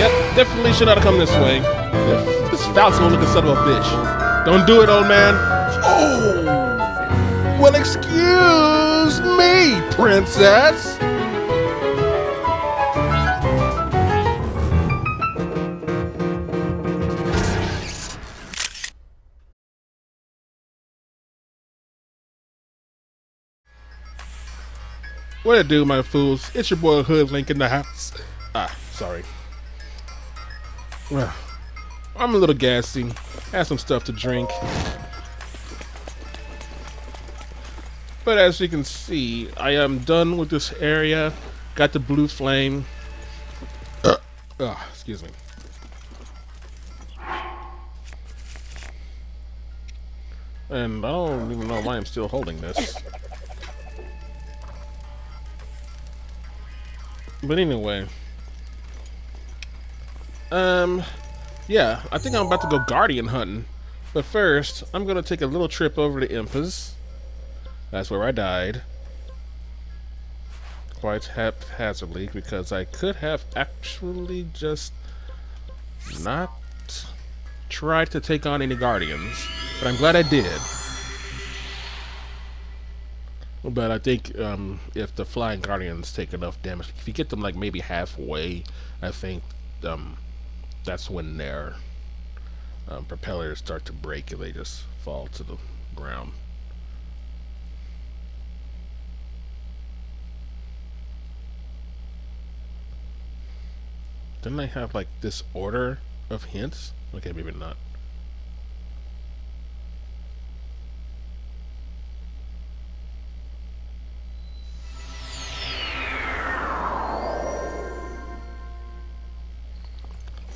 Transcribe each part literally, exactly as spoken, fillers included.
Yep, definitely should not have come this way. This Falcon looking son of a bitch. Don't do it, old man. Oh! Well, excuse me, princess. What it do, my fools? It's your boy Hood Link in the house. Ah, sorry. Well, I'm a little gassy. Had some stuff to drink. But as you can see, I am done with this area. Got the blue flame. Uh, oh, excuse me. And I don't even know why I'm still holding this. But anyway, um, yeah, I think I'm about to go guardian hunting, but first, I'm going to take a little trip over to Impa's. That's where I died, quite haphazardly, because I could have actually just not tried to take on any guardians, but I'm glad I did. But I think um, if the flying guardians take enough damage, if you get them like maybe halfway, I think um, that's when their um, propellers start to break and they just fall to the ground. Didn't I have like this order of hints? Okay, maybe not.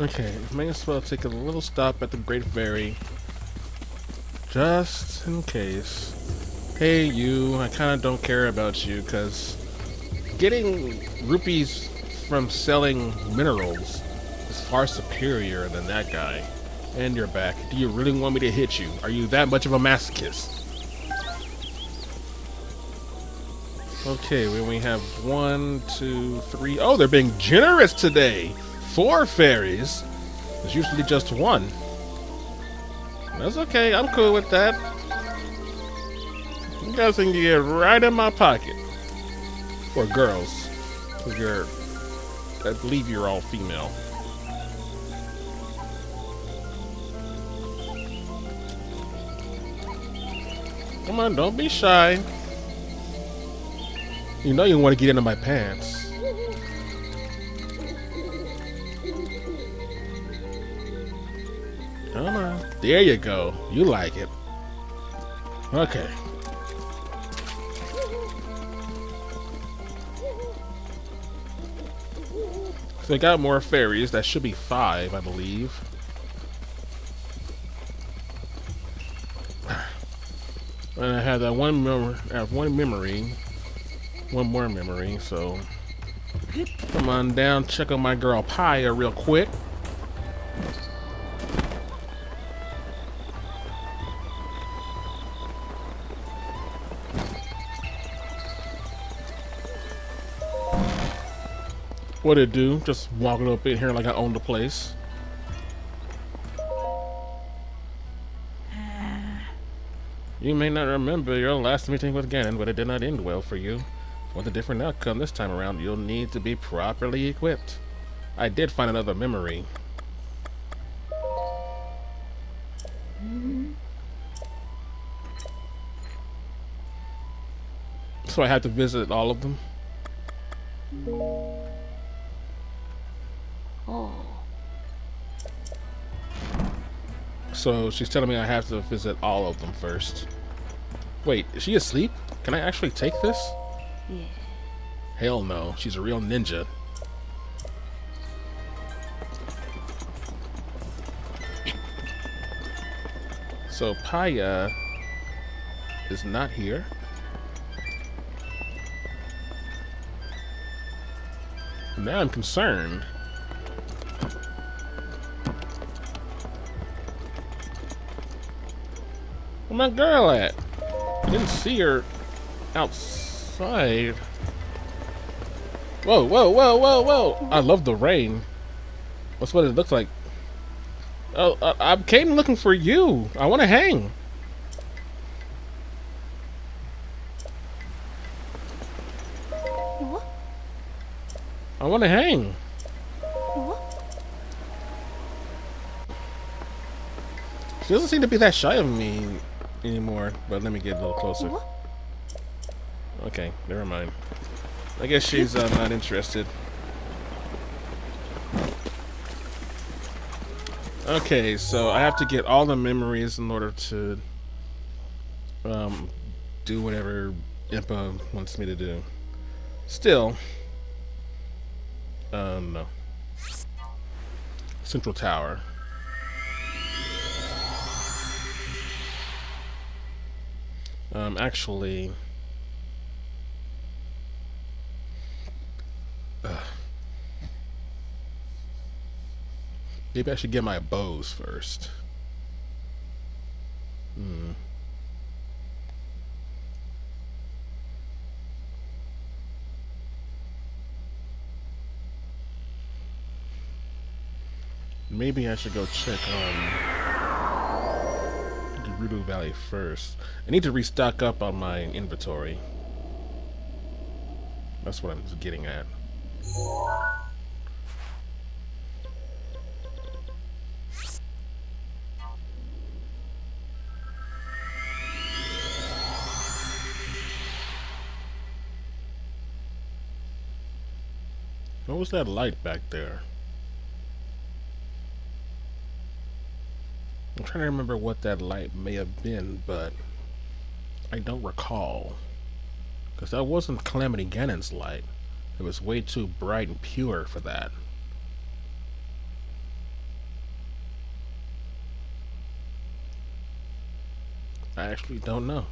Okay, may as well take a little stop at the Great Ferry, just in case. Hey you, I kinda don't care about you, cause getting rupees from selling minerals is far superior than that guy. And you're back. Do you really want me to hit you? Are you that much of a masochist? Okay, we only have one, two, three. Oh, they're being generous today! Four fairies. There's usually just one. That's okay. I'm cool with that. You guys can get right in my pocket. Or girls. Cause you're, I believe you're all female. Come on, don't be shy. You know you want to get into my pants. Come on. There you go. You like it. Okay. So they got more fairies. That should be five, I believe. And I have that one mem- I have one memory. One more memory, so come on down, check on my girl Paya real quick. What it do? Just walking up in here like I own the place. You may not remember your last meeting with Ganon, but it did not end well for you. Want a different outcome this time around, you'll need to be properly equipped. I did find another memory. So I had to visit all of them. Oh. So she's telling me I have to visit all of them first. Wait, is she asleep? Can I actually take this? Yeah. Hell no, she's a real ninja. So Paya is not here. Now I'm concerned. Where's my girl at? Didn't see her outside. Whoa, whoa, whoa, whoa, whoa! I love the rain. That's what it looks like. Oh, I, I came looking for you. I want to hang. What? I want to hang. What? She doesn't seem to be that shy of me anymore, but let me get a little closer. What? Okay, never mind. I guess she's uh, not interested. Okay, so I have to get all the memories in order to um, do whatever Impa wants me to do. Still, uh, no. Central Tower. Um, actually, uh, maybe I should get my bows first. Hmm. Maybe I should go check on the Rudo Valley first. I need to restock up on my inventory. That's what I'm getting at. What was that light back there? I'm trying to remember what that light may have been, but I don't recall. Because that wasn't Calamity Ganon's light. It was way too bright and pure for that. I actually don't know.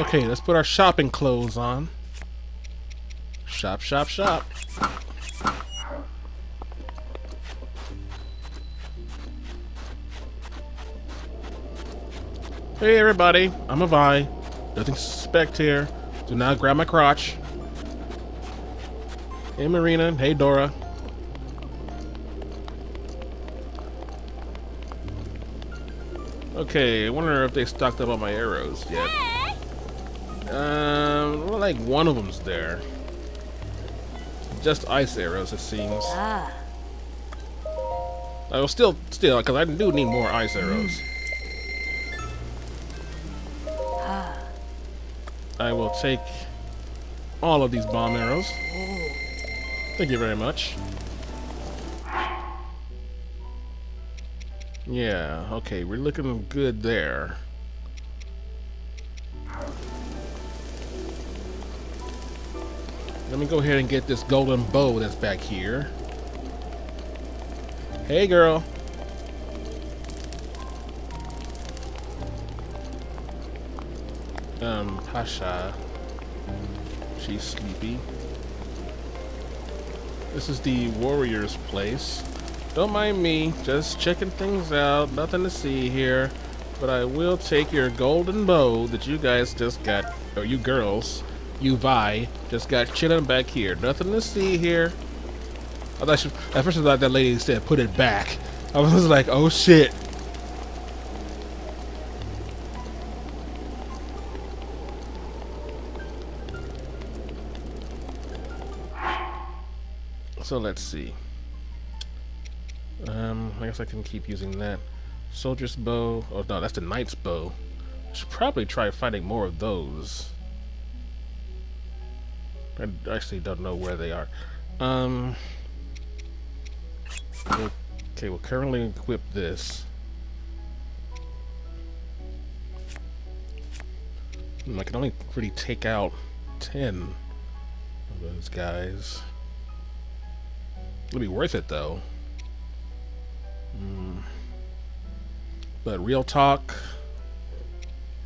Okay, let's put our shopping clothes on. Shop, shop, shop. Hey everybody, I'm Avai. Nothing suspect here. Do not grab my crotch. Hey Marina, hey Dora. Okay, I wonder if they stocked up on my arrows yet. Um, well, like one of them's there. Just ice arrows, it seems. Ah. I will still, still, because I do need more ice arrows. Ah. I will take all of these bomb arrows. Ooh. Thank you very much. Yeah, okay, we're looking good there. Let me go ahead and get this golden bow that's back here. Hey, girl. Um, Pasha. She's sleepy. This is the warrior's place. Don't mind me, just checking things out. Nothing to see here. But I will take your golden bow that you guys just got, or you girls. You Vi just got chilling back here. Nothing to see here. I thought she, at first I thought that lady said put it back. I was like, oh shit. So let's see. Um, I guess I can keep using that. Soldier's bow. Oh no, that's the knight's bow. I should probably try finding more of those. I actually don't know where they are. Um, okay, we'll currently equip this. I can only really take out ten of those guys. It'll be worth it though. Mm. But real talk,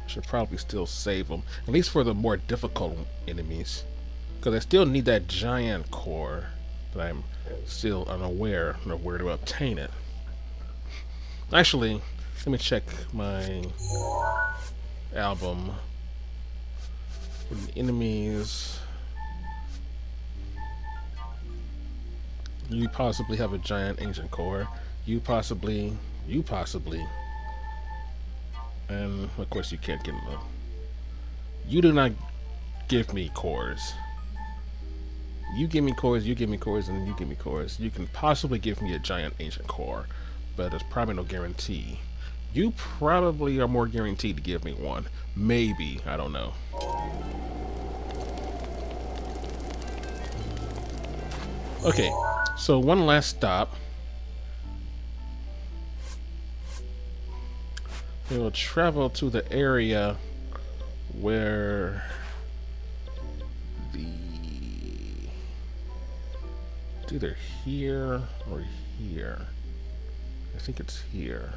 I should probably still save them, at least for the more difficult enemies. Because I still need that giant core, but I'm still unaware of where to obtain it. Actually, let me check my album. Enemies. You possibly have a giant ancient core. You possibly, you possibly. And of course you can't get them. You do not give me cores. You give me cores, you give me cores, and you give me cores. You can possibly give me a giant ancient core, but there's probably no guarantee. You probably are more guaranteed to give me one. Maybe, I don't know. Okay, so one last stop. We will travel to the area where the... It's either here or here. I think it's here.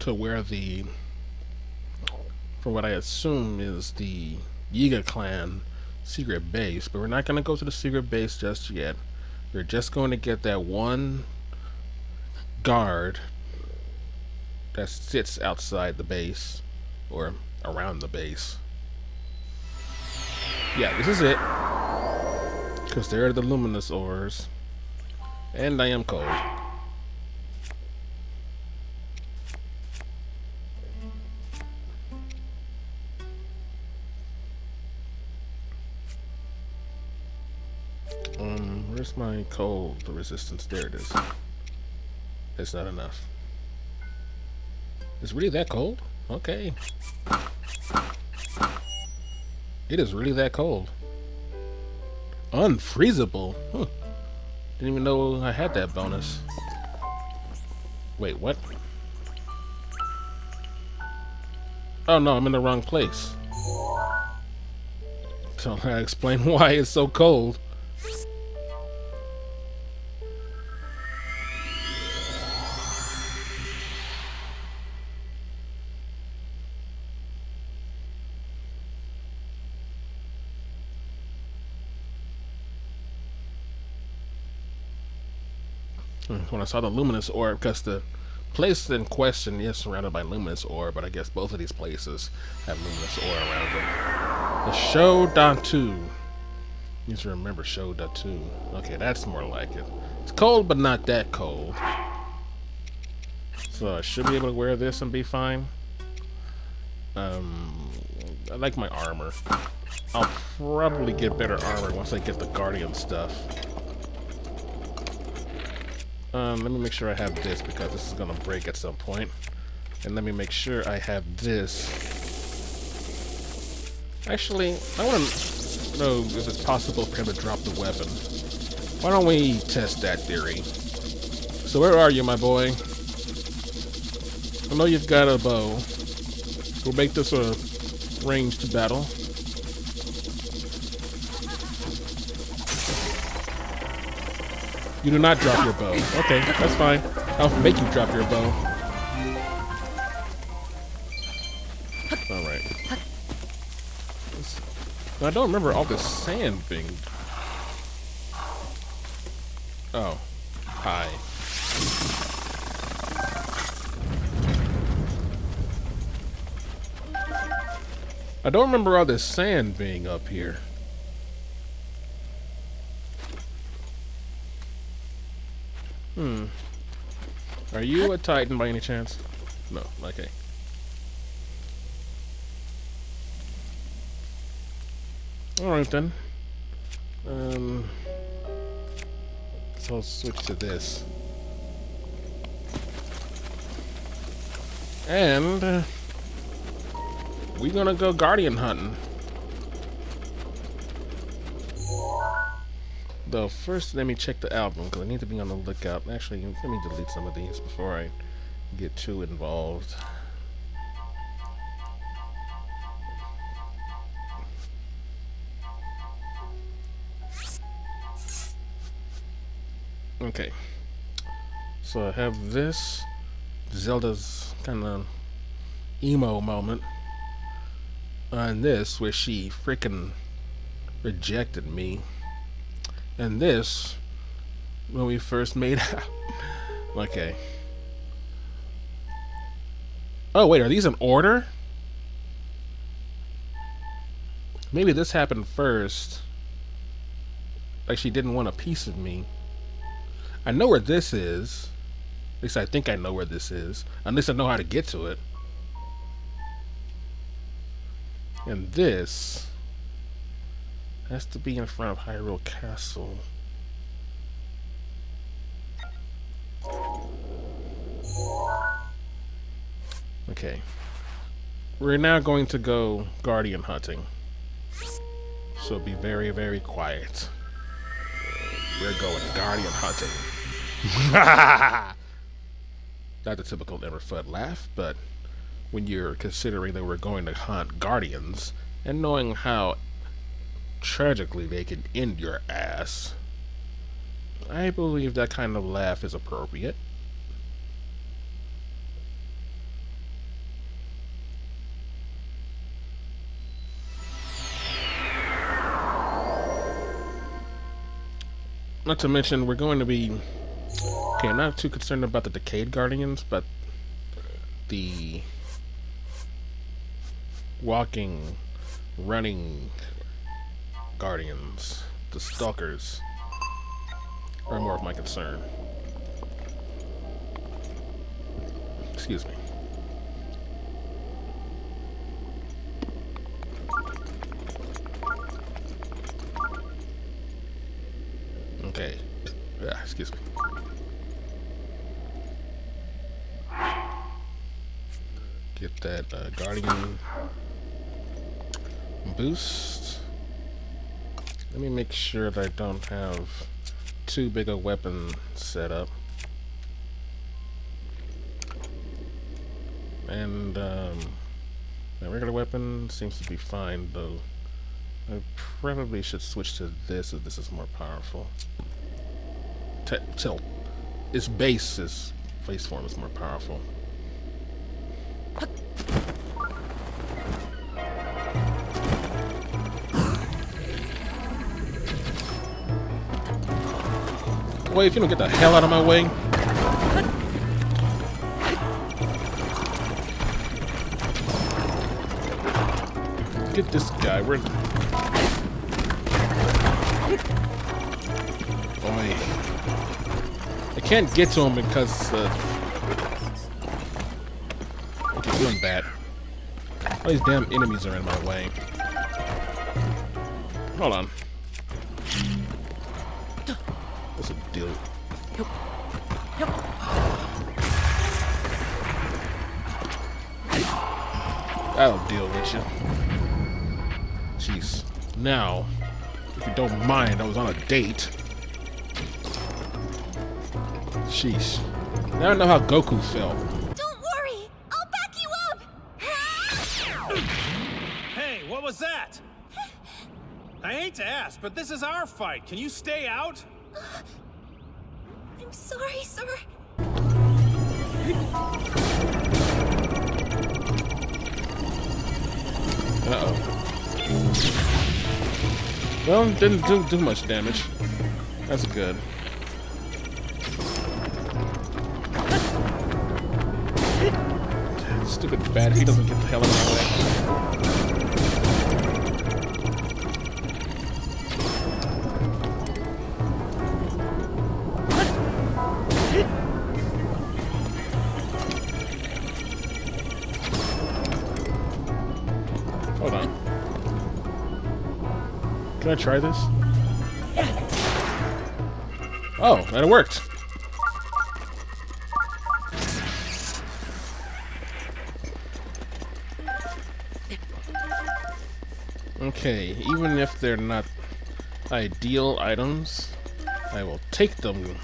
To where the, for what I assume is the Yiga Clan secret base, but we're not going to go to the secret base just yet. We're just going to get that one guard that sits outside the base, or around the base. Yeah, this is it, because there are the luminous ores, and I am cold. Um, where's my cold resistance? There it is. It's not enough. It's really that cold? Okay. It is really that cold. Unfreezable? Huh. Didn't even know I had that bonus. Wait, what? Oh no, I'm in the wrong place. So I explain why it's so cold. When I saw the luminous orb, because the place in question is surrounded by luminous orb, but I guess both of these places have luminous orb around them. The Shodantu. I need to remember Shodantu. Okay, that's more like it. It's cold, but not that cold. So I should be able to wear this and be fine. Um, I like my armor. I'll probably get better armor once I get the Guardian stuff. Um, let me make sure I have this, because this is gonna break at some point. And let me make sure I have this. Actually, I wanna know if it's possible for him to drop the weapon. Why don't we test that theory? So where are you, my boy? I know you've got a bow. We'll make this a ranged battle. You do not drop your bow. Okay, that's fine. I'll make you drop your bow. Alright. I don't remember all this sand thing. Oh. Hi. I don't remember all this sand being up here. Hmm. Are you a Titan by any chance? No. Okay. All right then. Um. So I'll switch to this. And uh, we're gonna go guardian hunting. Though first, let me check the album, because I need to be on the lookout. Actually, let me delete some of these before I get too involved. Okay. So I have this Zelda's kind of emo moment, and this where she freaking rejected me. And this, when we first made out. Okay. Oh, wait, are these in order? Maybe this happened first. Like she didn't want a piece of me. I know where this is. At least I think I know where this is. Unless I know how to get to it. And this has to be in front of Hyrule Castle. Okay. We're now going to go guardian hunting. So be very, very quiet. We're going guardian hunting. Not the typical Nemerfud laugh, but when you're considering that we're going to hunt guardians and knowing how tragically they can end your ass, I believe that kind of laugh is appropriate. Not to mention, we're going to be... Okay, I'm not too concerned about the decayed guardians, but the walking, running guardians, the stalkers, are more of my concern. Excuse me. Okay. Yeah, excuse me. Get that uh, guardian boost. Let me make sure that I don't have too big a weapon set up. And um, my regular weapon seems to be fine, though. I probably should switch to this if this is more powerful. T tilt. Its base, its face form is more powerful. Wait, if you don't get the hell out of my way. Get this guy. We're... Boy. I can't get to him because... Uh... Okay, doing bad. All these damn enemies are in my way. Hold on. Deal. Yep. Yep. I'll deal with you. Jeez. Now, if you don't mind, I was on a date. Jeez. Now I know how Goku felt. Don't worry, I'll back you up. Hey, what was that? I hate to ask, but this is our fight. Can you stay out? I'm sorry, sir. Uh-oh. Well, didn't do, do much damage. That's good. Stupid bat, he doesn't get the hell out of my way. Can I try this? Oh, that worked. Okay, even if they're not ideal items, I will take them.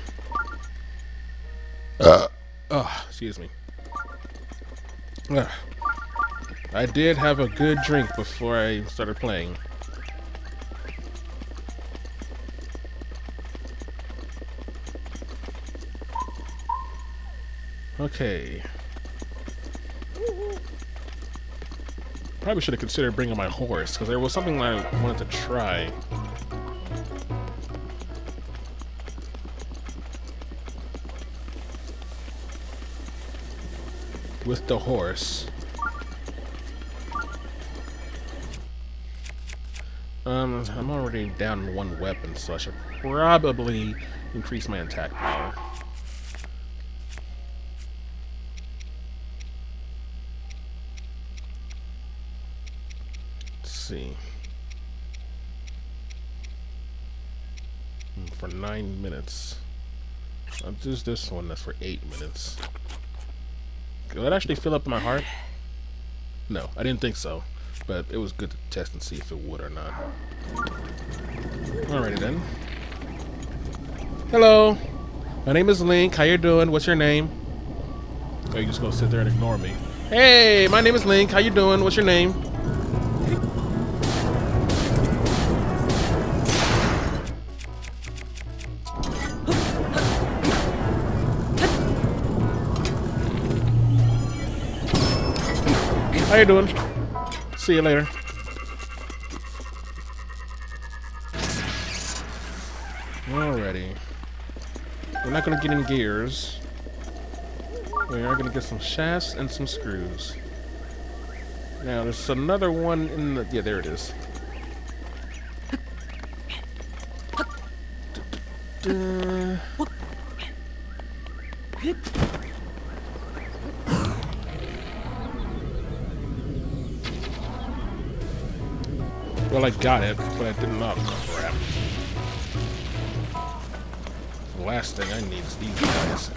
Uh. Oh, excuse me. Ugh. I did have a good drink before I started playing. Okay. Probably should have considered bringing my horse, because there was something I wanted to try. with the horse. Um, I'm already down one weapon, so I should probably increase my attack power. Let's see. For nine minutes. I'll use this one that's for eight minutes. Did that actually fill up my heart? No, I didn't think so. But it was good to test and see if it would or not. Alrighty then. Hello! My name is Link. How you doing? What's your name? Oh, you just gonna sit there and ignore me. Hey! My name is Link. How you doing? What's your name? How you doing? See you later. Alrighty. We're not gonna get in gears. We are gonna get some shafts and some screws. Now there's another one in the... yeah, there it is. Da -da. Well, I got it, but I did not. Oh, crap. The last thing I need is these guys.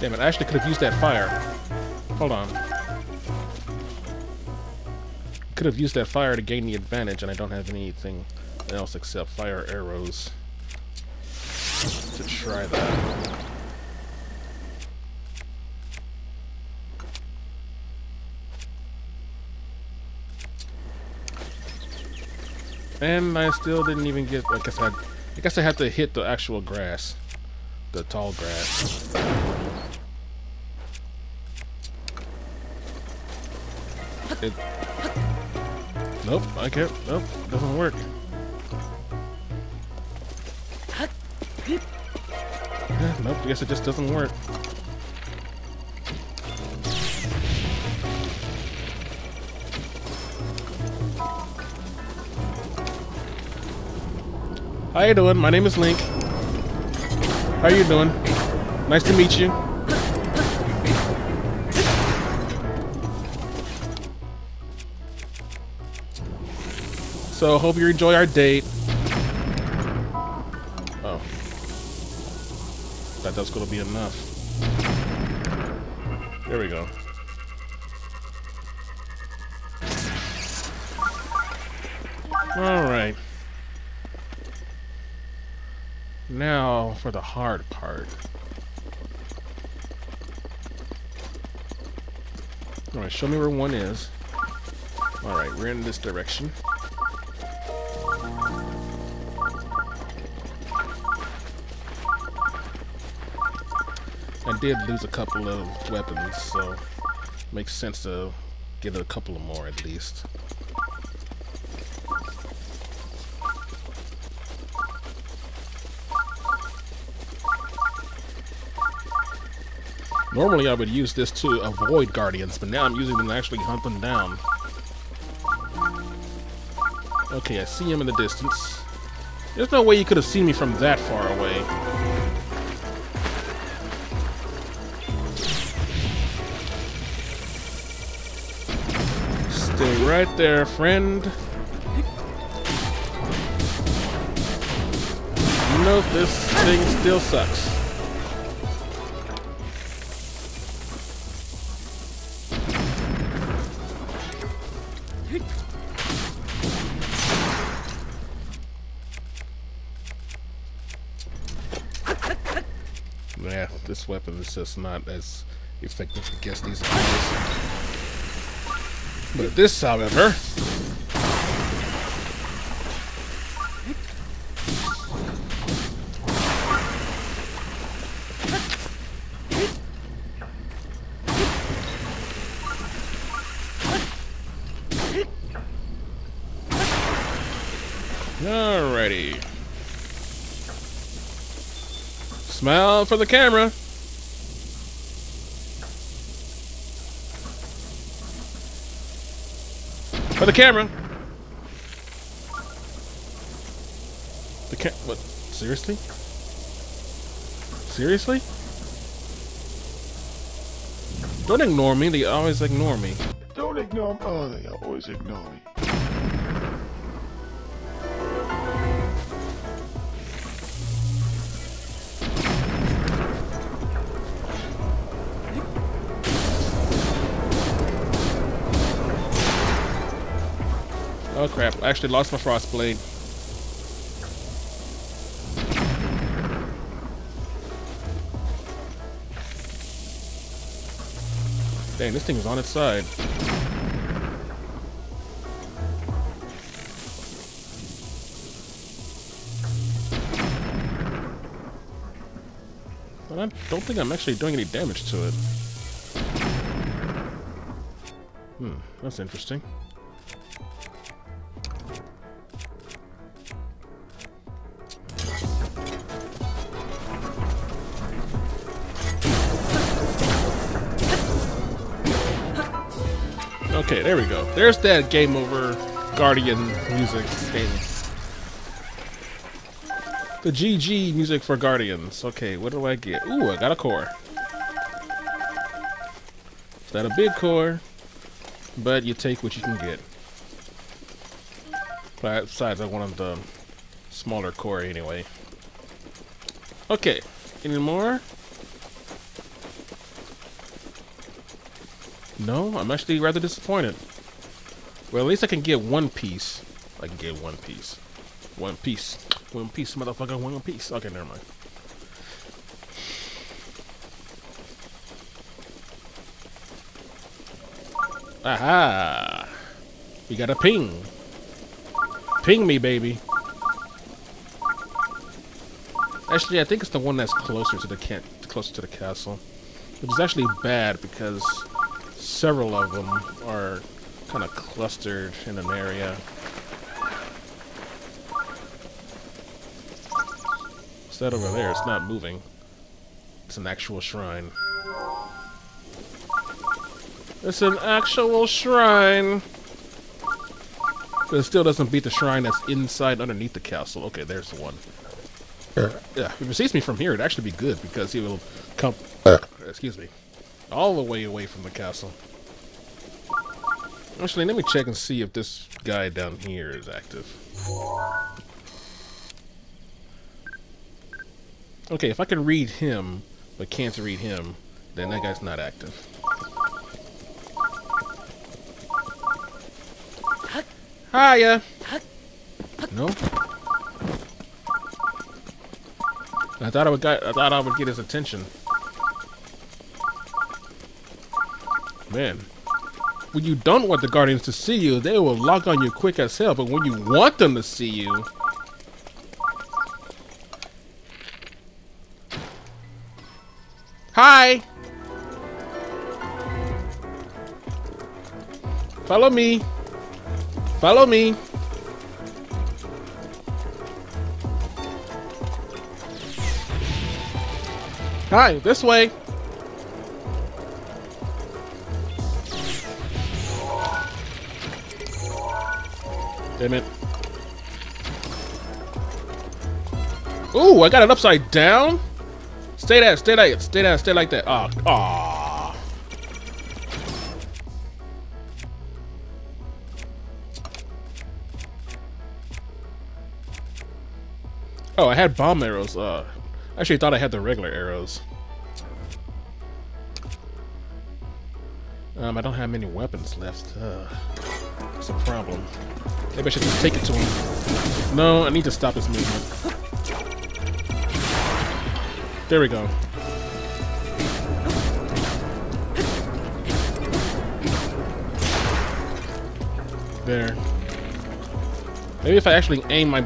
Damn it, I actually could have used that fire. Hold on. Could have used that fire to gain the advantage, and I don't have anything else except fire arrows to try that. And I still didn't even get. I guess I, I guess I have to hit the actual grass, the tall grass. It, nope, I can't. Nope, doesn't work. Nope, I guess it just doesn't work. How you doing? My name is Link. How you doing? Nice to meet you. So, hope you enjoy our date. Oh. Thought that was going to be enough. There we go. Alright. Now for the hard part. Alright, show me where one is. Alright, we're in this direction. I did lose a couple of weapons, so it makes sense to get a couple of more at least. Normally I would use this to avoid guardians, but now I'm using them to actually hunt them down. Okay, I see him in the distance. There's no way you could have seen me from that far away. Stay right there, friend. You know, this thing still sucks. This weapon is just not as effective against these guys. But this, however, alrighty. Smile for the camera. For the camera. The ca- what? Seriously? Seriously? Don't ignore me. They always ignore me. Don't ignore me. Oh, they always ignore me. Oh crap, I actually lost my frost blade. Dang, this thing is on its side. But I don't think I'm actually doing any damage to it. Hmm, that's interesting. Okay, there we go. There's that game over Guardian music thing. The G G music for Guardians. Okay, what do I get? Ooh, I got a core. It's not a big core, but you take what you can get. Besides, I wanted the smaller core anyway. Okay, any more? No, I'm actually rather disappointed. Well, at least I can get one piece. I can get one piece. One piece. One piece, motherfucker, one piece. Okay, never mind. Aha! We got a ping. Ping me, baby. Actually, I think it's the one that's closer to the camp, closer to the castle. Which is actually bad because several of them are kind of clustered in an area. It's that over there. It's not moving. It's an actual shrine. It's an actual shrine! But it still doesn't beat the shrine that's inside underneath the castle. Okay, there's the one. Yeah, if it sees me from here, it'd actually be good because he will come... Excuse me. All the way away from the castle. Actually, let me check and see if this guy down here is active. Okay, if I can read him, but can't read him, then that guy's not active. Hiya! No? I thought I would got, I thought I would get his attention. Man, when you don't want the Guardians to see you, they will lock on you quick as hell, but when you want them to see you... Hi! Follow me! Follow me! Hi, this way! Damn it. Ooh, I got it upside down? Stay there, stay like stay there, stay like that. Ah, oh, ah. Oh. oh, I had bomb arrows. Uh, I actually thought I had the regular arrows. Um, I don't have many weapons left. Uh, that's a problem. Maybe I should just take it to him. No, I need to stop this movement. There we go. There. Maybe if I actually aim my...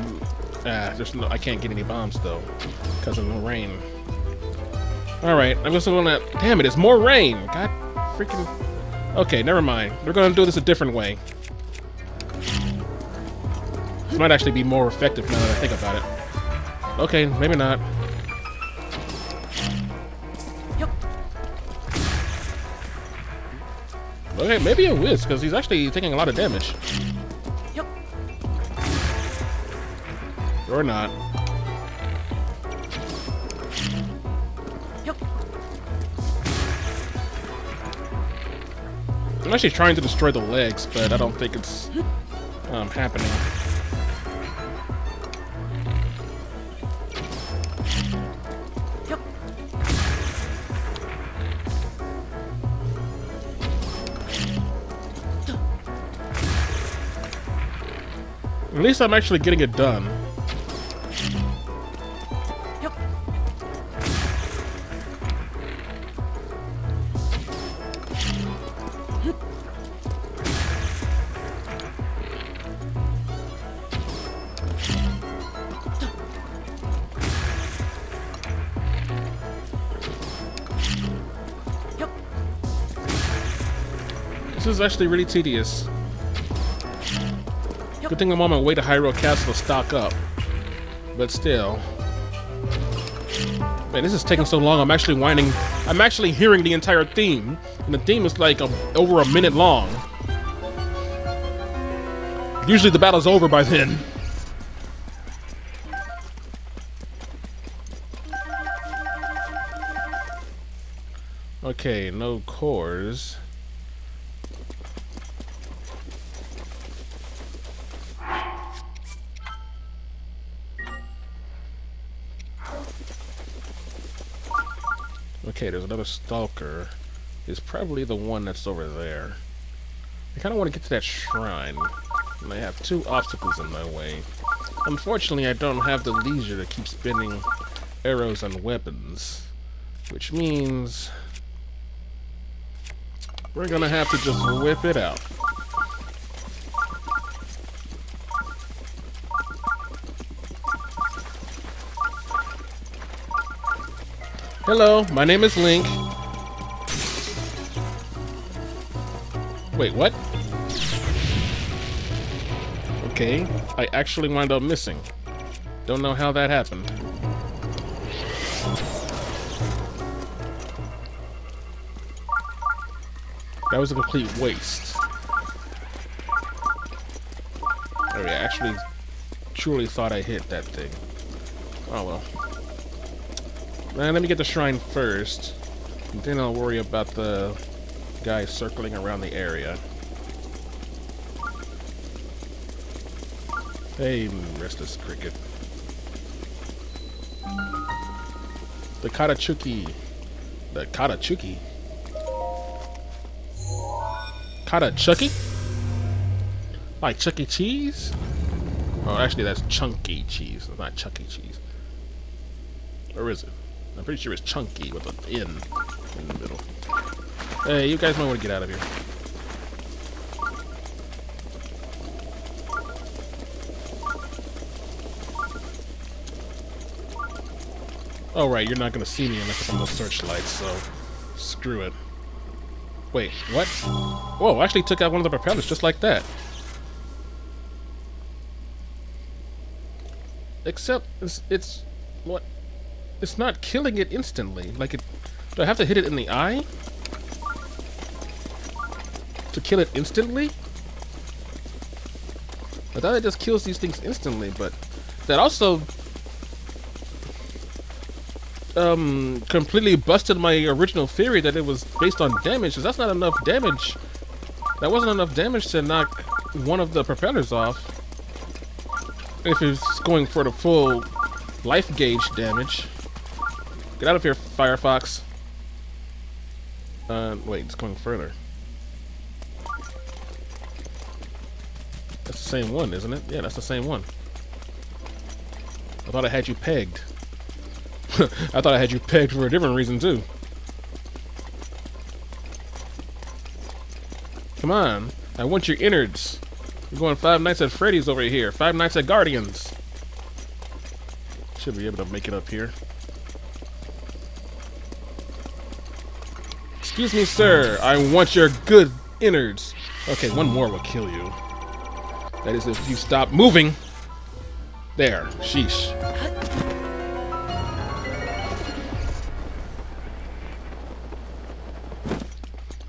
Ah, there's no, I can't get any bombs, though. Because of the rain. Alright, I'm just gonna... Damn it, it's more rain! God freaking... Okay, never mind. We're gonna do this a different way. This might actually be more effective now that I think about it. Okay, maybe not. Okay, maybe a whiz, because he's actually taking a lot of damage. Yep. Or not. Yep. I'm actually trying to destroy the legs, but I don't think it's um, happening. At least I'm actually getting it done. Yep. Yep. This is actually really tedious. Good thing I'm on my way to Hyrule Castle to stock up. But still. Man, this is taking so long, I'm actually winding... I'm actually hearing the entire theme. And the theme is like a, over a minute long. Usually the battle's over by then. Okay, no cores. Okay, there's another stalker. It's probably the one that's over there. I kind of want to get to that shrine. And I have two obstacles in my way. Unfortunately, I don't have the leisure to keep spending arrows and weapons. Which means... we're gonna have to just whip it out. Hello, my name is Link. Wait, what? Okay, I actually wound up missing. Don't know how that happened. That was a complete waste. I actually truly thought I hit that thing. Oh well. Man, let me get the shrine first, and then I'll worry about the guy circling around the area. Hey, restless cricket. The Katachuki. The Katachuki? Katachuki? Like Chuck E. Cheese? Oh, actually, that's Chunky Cheese. It's not Chuck E. Cheese. Or is it? I'm pretty sure it's Chunky with an N in the middle. Hey, you guys might want to get out of here. Oh, right, you're not going to see me unless I'm on the searchlights, so screw it. Wait, what? Whoa, I actually took out one of the propellers just like that. Except it's... it's what? It's not killing it instantly. Like, it, do I have to hit it in the eye to kill it instantly? I thought it just kills these things instantly, but that also um, completely busted my original theory that it was based on damage, because that's not enough damage. That wasn't enough damage to knock one of the propellers off if it's going for the full life gauge damage. Get out of here, Firefox. Uh, wait, it's going further. That's the same one, isn't it? Yeah, that's the same one. I thought I had you pegged. I thought I had you pegged for a different reason, too. Come on. I want your innards. We're going Five Nights at Freddy's over here. Five Nights at Guardians. Should be able to make it up here. Excuse me, sir. I want your good innards. Okay, one more will kill you. That is if you stop moving. There. Sheesh.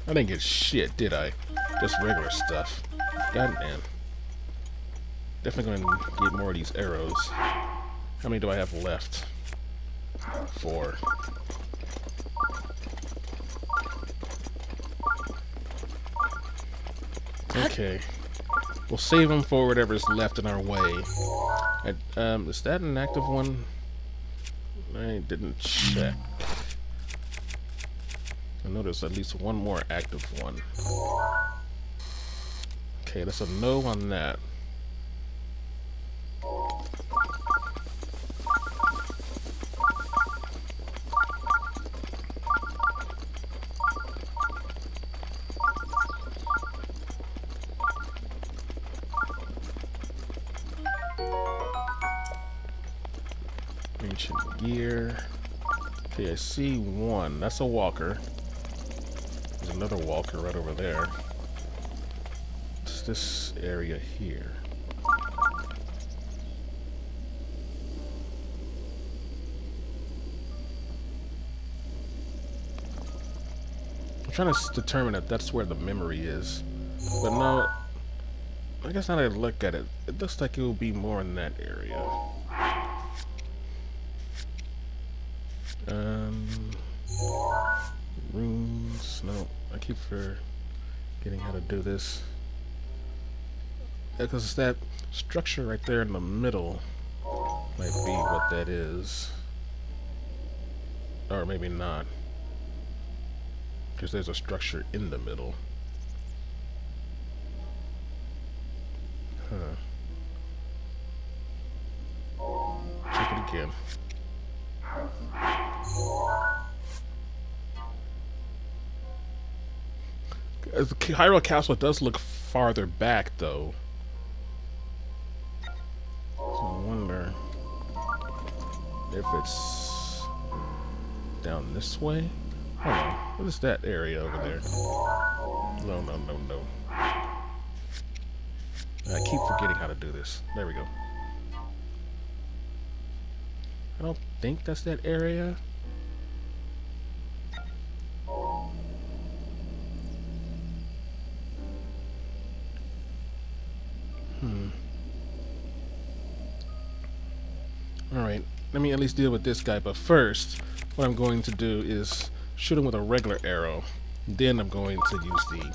I didn't get shit, did I? Just regular stuff. Goddamn. Definitely going to get more of these arrows. How many do I have left? Four. Okay. We'll save them for whatever's left in our way. I, um, is that an active one? I didn't check. I know there's at least one more active one. Okay, that's a no on that. Ancient gear. Okay, I see one. That's a walker. There's another walker right over there. It's this area here. I'm trying to determine if that's where the memory is. But no, I guess now that I look at it, it looks like it will be more in that area. Um, rooms, no, I keep forgetting how to do this. Because it's that structure right there in the middle might be what that is. Or maybe not. Because there's a structure in the middle. Huh. Check it again. Hyrule Castle does look farther back, though. So I wonder if it's down this way. Hold on. What is that area over there? No, no, no, no. I keep forgetting how to do this. There we go. I don't think that's that area. Hmm. Alright, let me at least deal with this guy, but first, what I'm going to do is shoot him with a regular arrow. Then I'm going to use the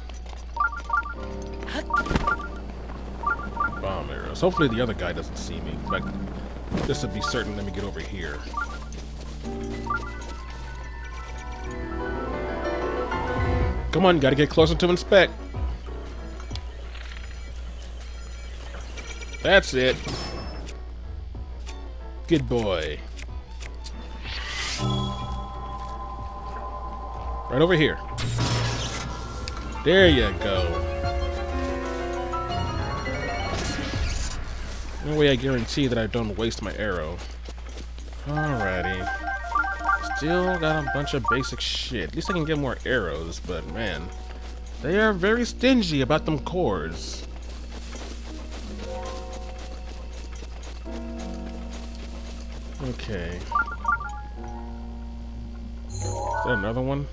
bomb arrows. Hopefully the other guy doesn't see me. But just to be certain, let me get over here. Come on, gotta get closer to inspect. That's it. Good boy. Right over here. There you go. No way I guarantee that I don't waste my arrow. Alrighty. Still got a bunch of basic shit. At least I can get more arrows, but man, they are very stingy about them cores. Okay. Is that another one?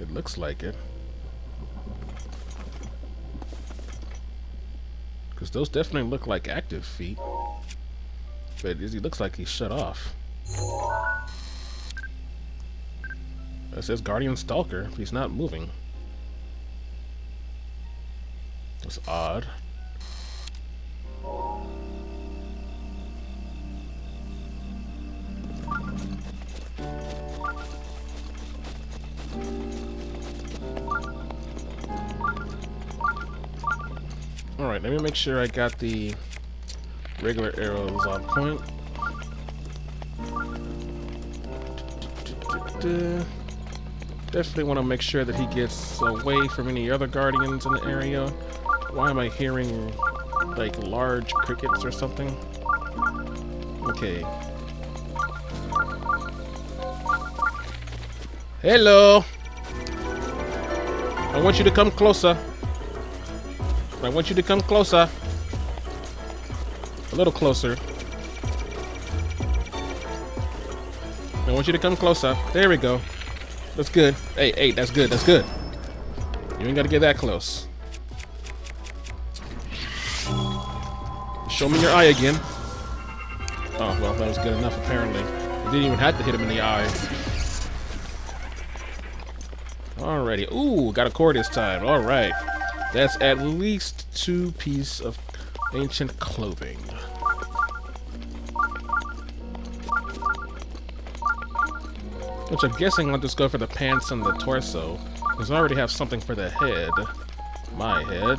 It looks like it. Because those definitely look like active feet. But he looks like he's shut off. It says Guardian Stalker. He's not moving. That's odd. Alright, let me make sure I got the regular arrows on point. Definitely want to make sure that he gets away from any other guardians in the area. Why am I hearing, like, large crickets or something? Okay. Hello! I want you to come closer. I want you to come closer. A little closer. I want you to come closer. There we go. That's good. Hey, hey, that's good. That's good. You ain't gotta get that close. Show me your eye again. Oh, well, that was good enough, apparently. You didn't even have to hit him in the eye. Alrighty. Ooh, got a core this time. Alright. That's at least two pieces of ancient clothing. Which I'm guessing I'll just go for the pants and the torso, because I already have something for the head. My head.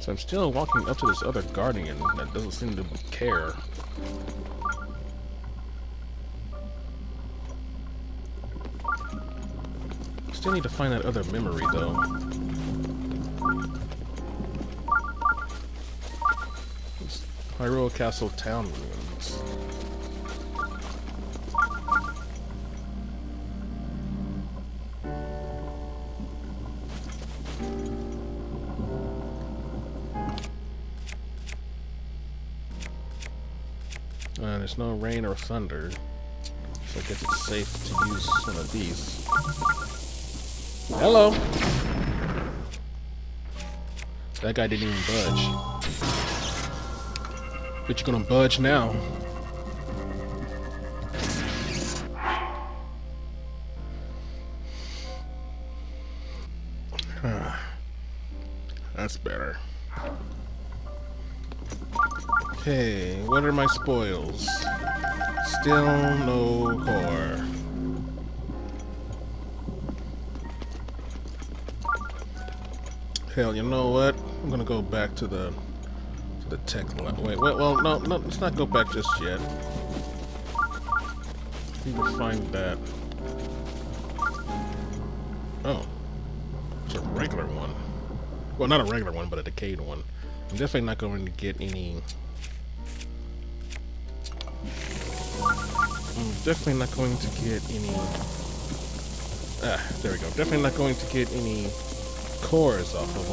So I'm still walking up to this other guardian that doesn't seem to care. Still need to find that other memory, though. It's Hyrule Castle Town Ruins. Uh, there's no rain or thunder, so I guess it's safe to use one of these. Hello! That guy didn't even budge. But you're gonna budge now. That's better. Okay, what are my spoils? Still no core. Hell, you know what? I'm gonna go back to the to the tech line. Wait, wait, well, no, no, let's not go back just yet. We will find that. Oh, it's a regular one. Well, not a regular one, but a decayed one. I'm definitely not going to get any. I'm definitely not going to get any. Ah, there we go. Definitely not going to get any cores off of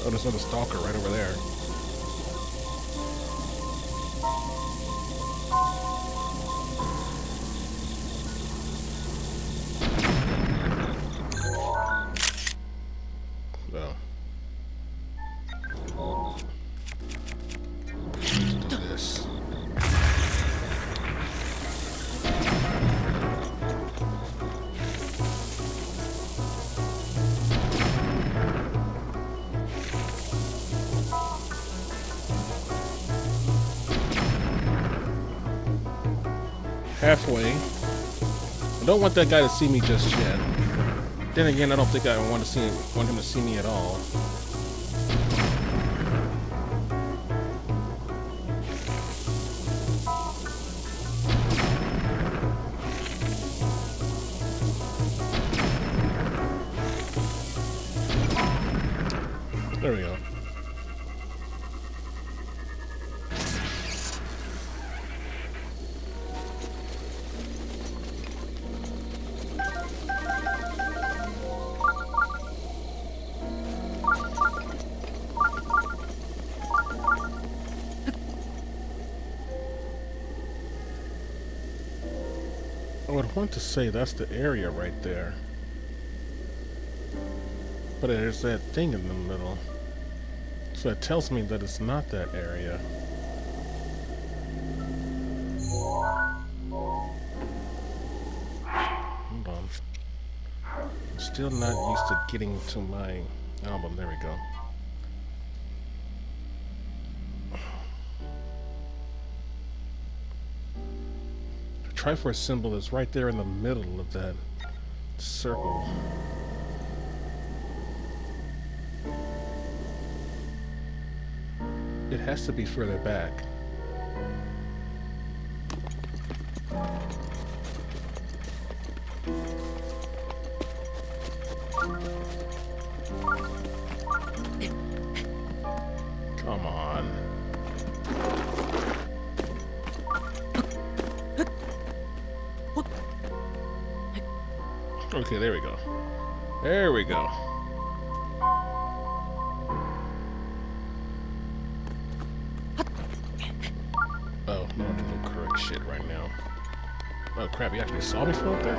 them. Oh, there's another stalker right over there. Halfway. I don't want that guy to see me just yet. Then again, I don't think I want to see him, want him to see me at all. There we go. I want to say that's the area right there, but there's that thing in the middle, so it tells me that it's not that area. Hold on, I'm still not used to getting to my album. There we go. Triforce symbol is right there in the middle of that circle. It has to be further back. Come on. Okay, there we go. There we go. like shit right now. Oh crap, you actually saw me from up there?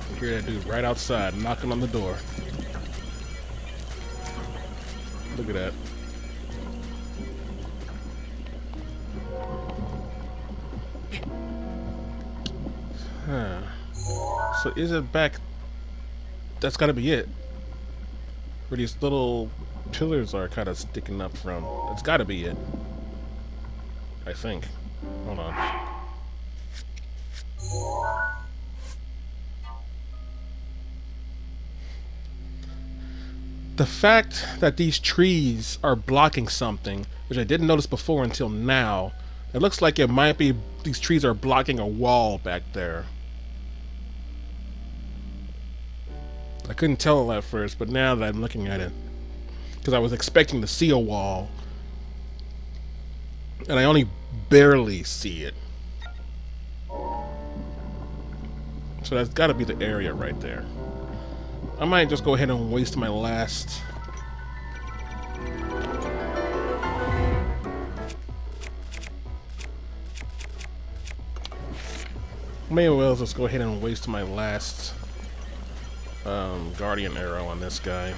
I hear that dude right outside knocking on the door. Look at that. Huh. So is it back? That's gotta be it. Where these little pillars are kind of sticking up from. That's gotta be it. I think. Hold on. The fact that these trees are blocking something, which I didn't notice before until now, it looks like it might be these trees are blocking a wall back there. I couldn't tell at first, but now that I'm looking at it, because I was expecting to see a wall, and I only barely see it. So that's got to be the area right there. I might just go ahead and waste my last... May as well just go ahead and waste my last um, Guardian Arrow on this guy.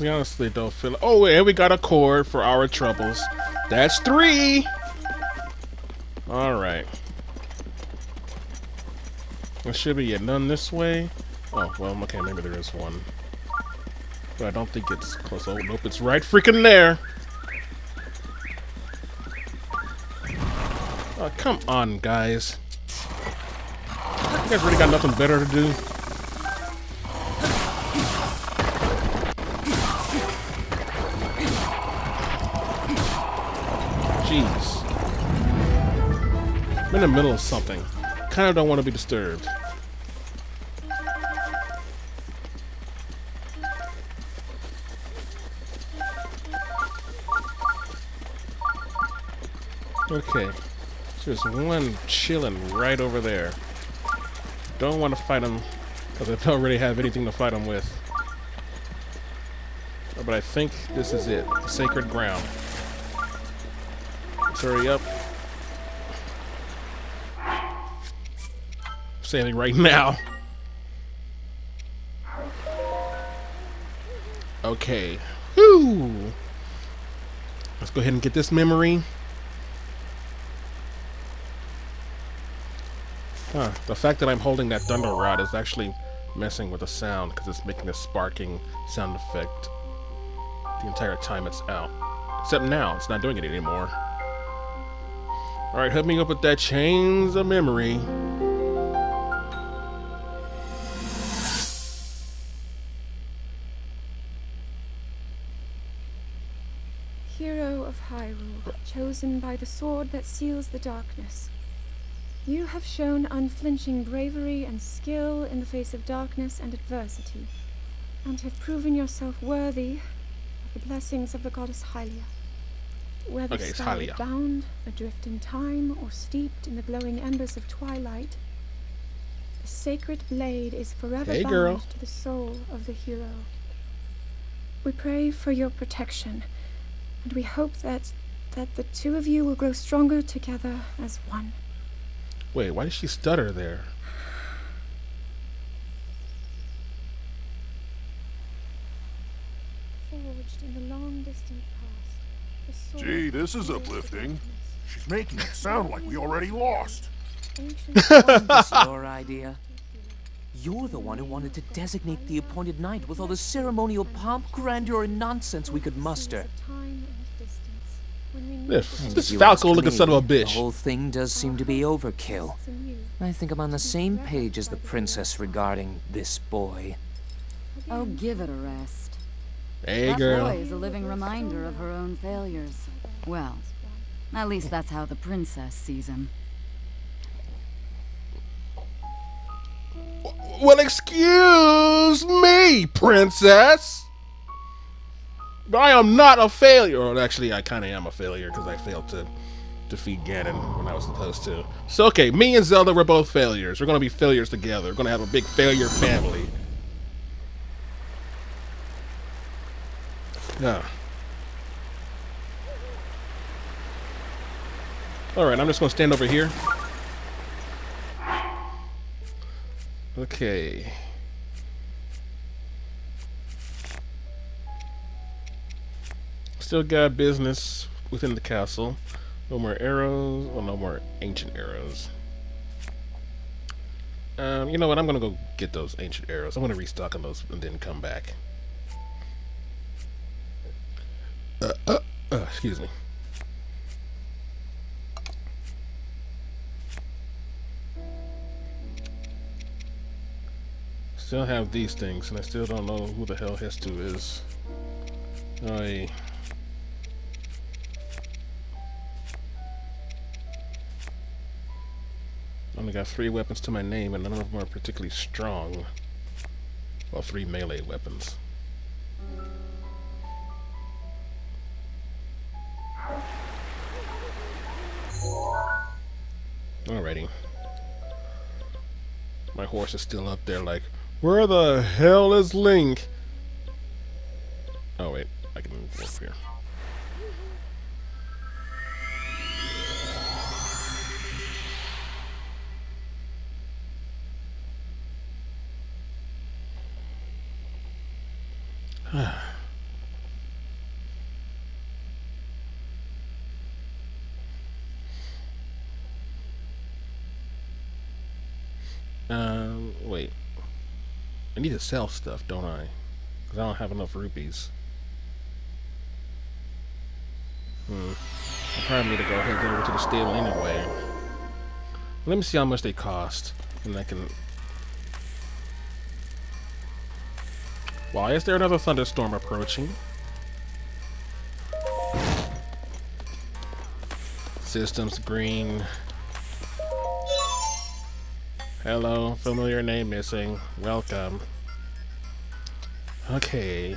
We honestly don't feel. Oh, and we got a cord for our troubles. That's three. All right. There should be yet none this way. Oh well, okay, maybe there is one, but I don't think it's close. Oh nope, it's right freaking there. Oh come on, guys. You guys really got nothing better to do. I'm in the middle of something. Kind of don't want to be disturbed. Okay. There's one chilling right over there. Don't want to fight him because I don't really have anything to fight him with. But I think this is it. The sacred ground. Let's hurry up. Saving right now. Okay. Woo! Let's go ahead and get this memory. Huh. The fact that I'm holding that thunder rod is actually messing with the sound because it's making a sparking sound effect the entire time it's out. Except now, it's not doing it anymore. Alright, help me up with that chains of memory. Hero of Hyrule, chosen by the sword that seals the darkness. You have shown unflinching bravery and skill in the face of darkness and adversity, and have proven yourself worthy of the blessings of the goddess Hylia. Whether okay, starbound, adrift in time, or steeped in the glowing embers of twilight, the sacred blade is forever hey, bound girl. to the soul of the hero. We pray for your protection. And we hope that that the two of you will grow stronger together as one. Wait, why did she stutter there? Forged in the long distant past. Gee, this is uplifting. She's making it sound like we already lost. Wasn't this your idea? You're the one who wanted to designate the appointed night with all the ceremonial pomp, grandeur, and nonsense we could muster. This, this Falco-looking son of a bitch. The whole thing does seem to be overkill. I think I'm on the same page as the princess regarding this boy. Oh, give it a rest. Hey, girl. That boy is a living reminder of her own failures. Well, at least that's how the princess sees him. Well, excuse me, princess. I am not a failure. Or actually, I kind of am a failure because I failed to defeat Ganon when I was supposed to. So, okay, me and Zelda were both failures. We're going to be failures together. We're going to have a big failure family. No. All right, I'm just going to stand over here. Okay. Still got business within the castle. No more arrows. Well, no more ancient arrows. Um, you know what? I'm going to go get those ancient arrows. I'm going to restock on those and then come back. Uh, uh, uh, excuse me. Still have these things, and I still don't know who the hell Hestu is. I. Only got three weapons to my name, and none of them are particularly strong. Well, three melee weapons. Alrighty. My horse is still up there like, where the hell is Link? Oh wait, I can move up here. Um, wait. I need to sell stuff, don't I? Because I don't have enough rupees. Hmm. I probably need to go ahead and go over to the stable anyway. Let me see how much they cost. And I can... Why is there another thunderstorm approaching? Systems green. Hello, familiar name missing. Welcome. Okay.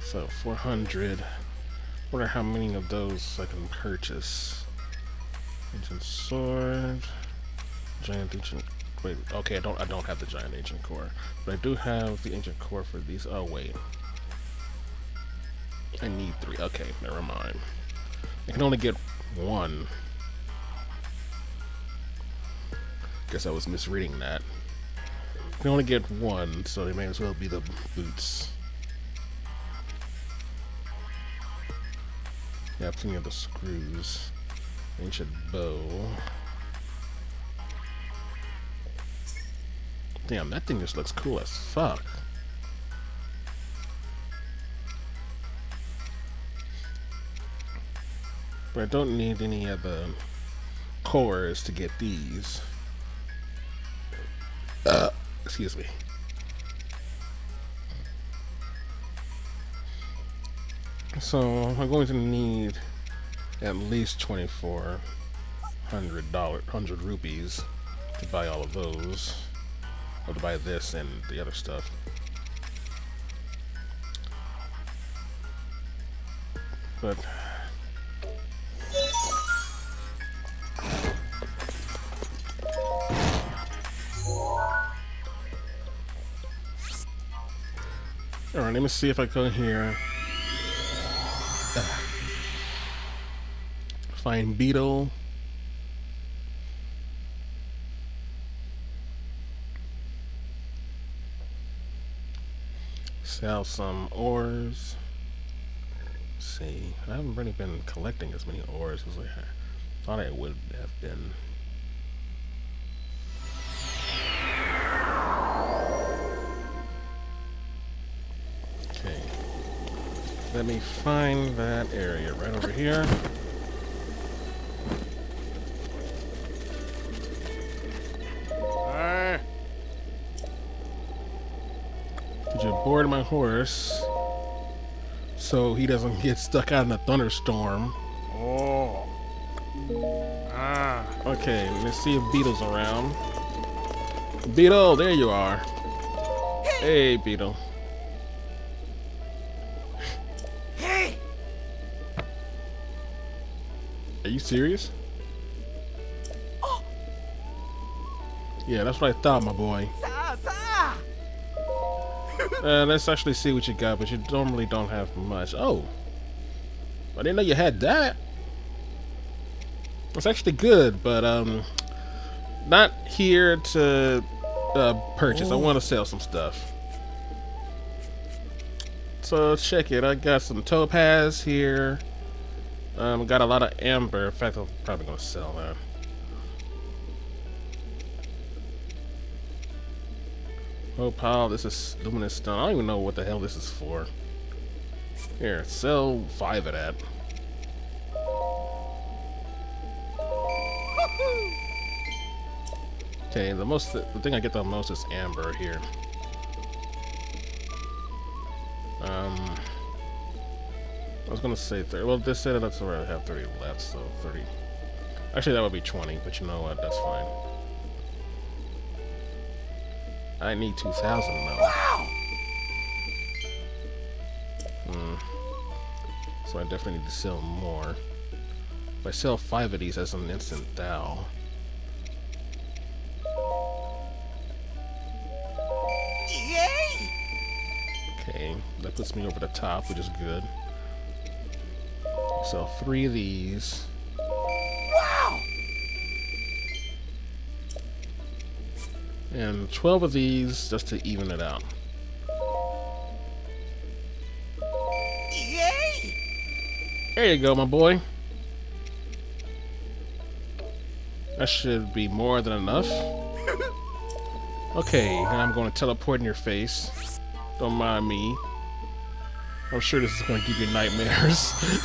So four hundred. Wonder how many of those I can purchase. Ancient sword. Giant ancient. Wait. Okay, I don't. I don't have the giant ancient core, but I do have the ancient core for these. Oh wait. I need three. Okay, never mind. I can only get one. Guess I was misreading that. I can only get one, so they may as well be the boots. Yeah, plenty of the screws. Ancient bow. Damn, that thing just looks cool as fuck. But I don't need any of the cores to get these. Uh, excuse me. So I'm going to need at least twenty-four hundred dollar, hundred rupees to buy all of those, or to buy this and the other stuff. But. Alright, let me see if I go here. Ah. Find beetle. Sell some ores. Let's see, I haven't really been collecting as many ores as I thought I would have been. Let me find that area right over here. my horse so he doesn't get stuck out in a thunderstorm. Oh. Ah. Okay, let's see if Beetle's around. Beetle, there you are. Hey, hey Beetle. Hey. Are you serious? Oh. Yeah, that's what I thought, my boy. Sa, sa. uh, let's actually see what you got, but you normally don't have much. Oh, I didn't know you had that. It's actually good, but um, not here to uh, purchase. Ooh. I want to sell some stuff. So check it. I got some topaz here. Um, got a lot of amber. In fact, I'm probably gonna sell that. Oh, pal, this is luminous stone. I don't even know what the hell this is for. Here, sell five of that. Okay, the most th the thing I get the most is amber here. Um, I was gonna say thirty. Well, this said that's where I have thirty left, so thirty. Actually, that would be twenty, but you know what? That's fine. I need two thousand though. Wow. Hmm. So I definitely need to sell more. If I sell five of these, that's an instant thou. Okay, that puts me over the top, which is good. So three of these. Wow! And twelve of these just to even it out. Yay! There you go, my boy. That should be more than enough. Okay, and I'm going to teleport in your face. Don't mind me. I'm sure this is going to give you nightmares.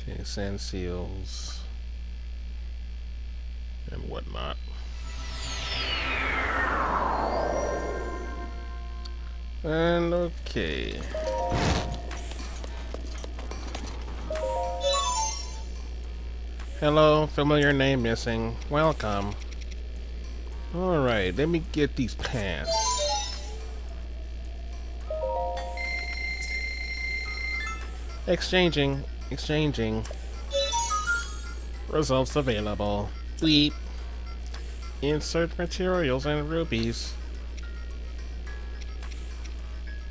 Okay, sand seals and whatnot. And okay. Hello, familiar name missing. Welcome. Alright, let me get these pants. Exchanging, exchanging. Results available. Weep. Insert materials and rupees.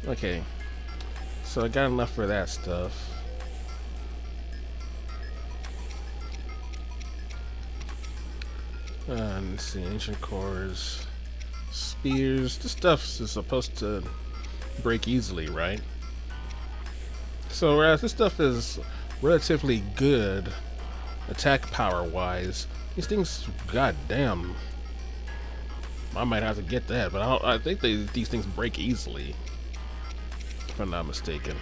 Okay. So I got enough for that stuff. Uh, let's see, ancient cores, spears. This stuff is supposed to break easily, right? So whereas this stuff is relatively good attack power wise, these things, goddamn, I might have to get that, but I, don't, I think they, these things break easily, if I'm not mistaken.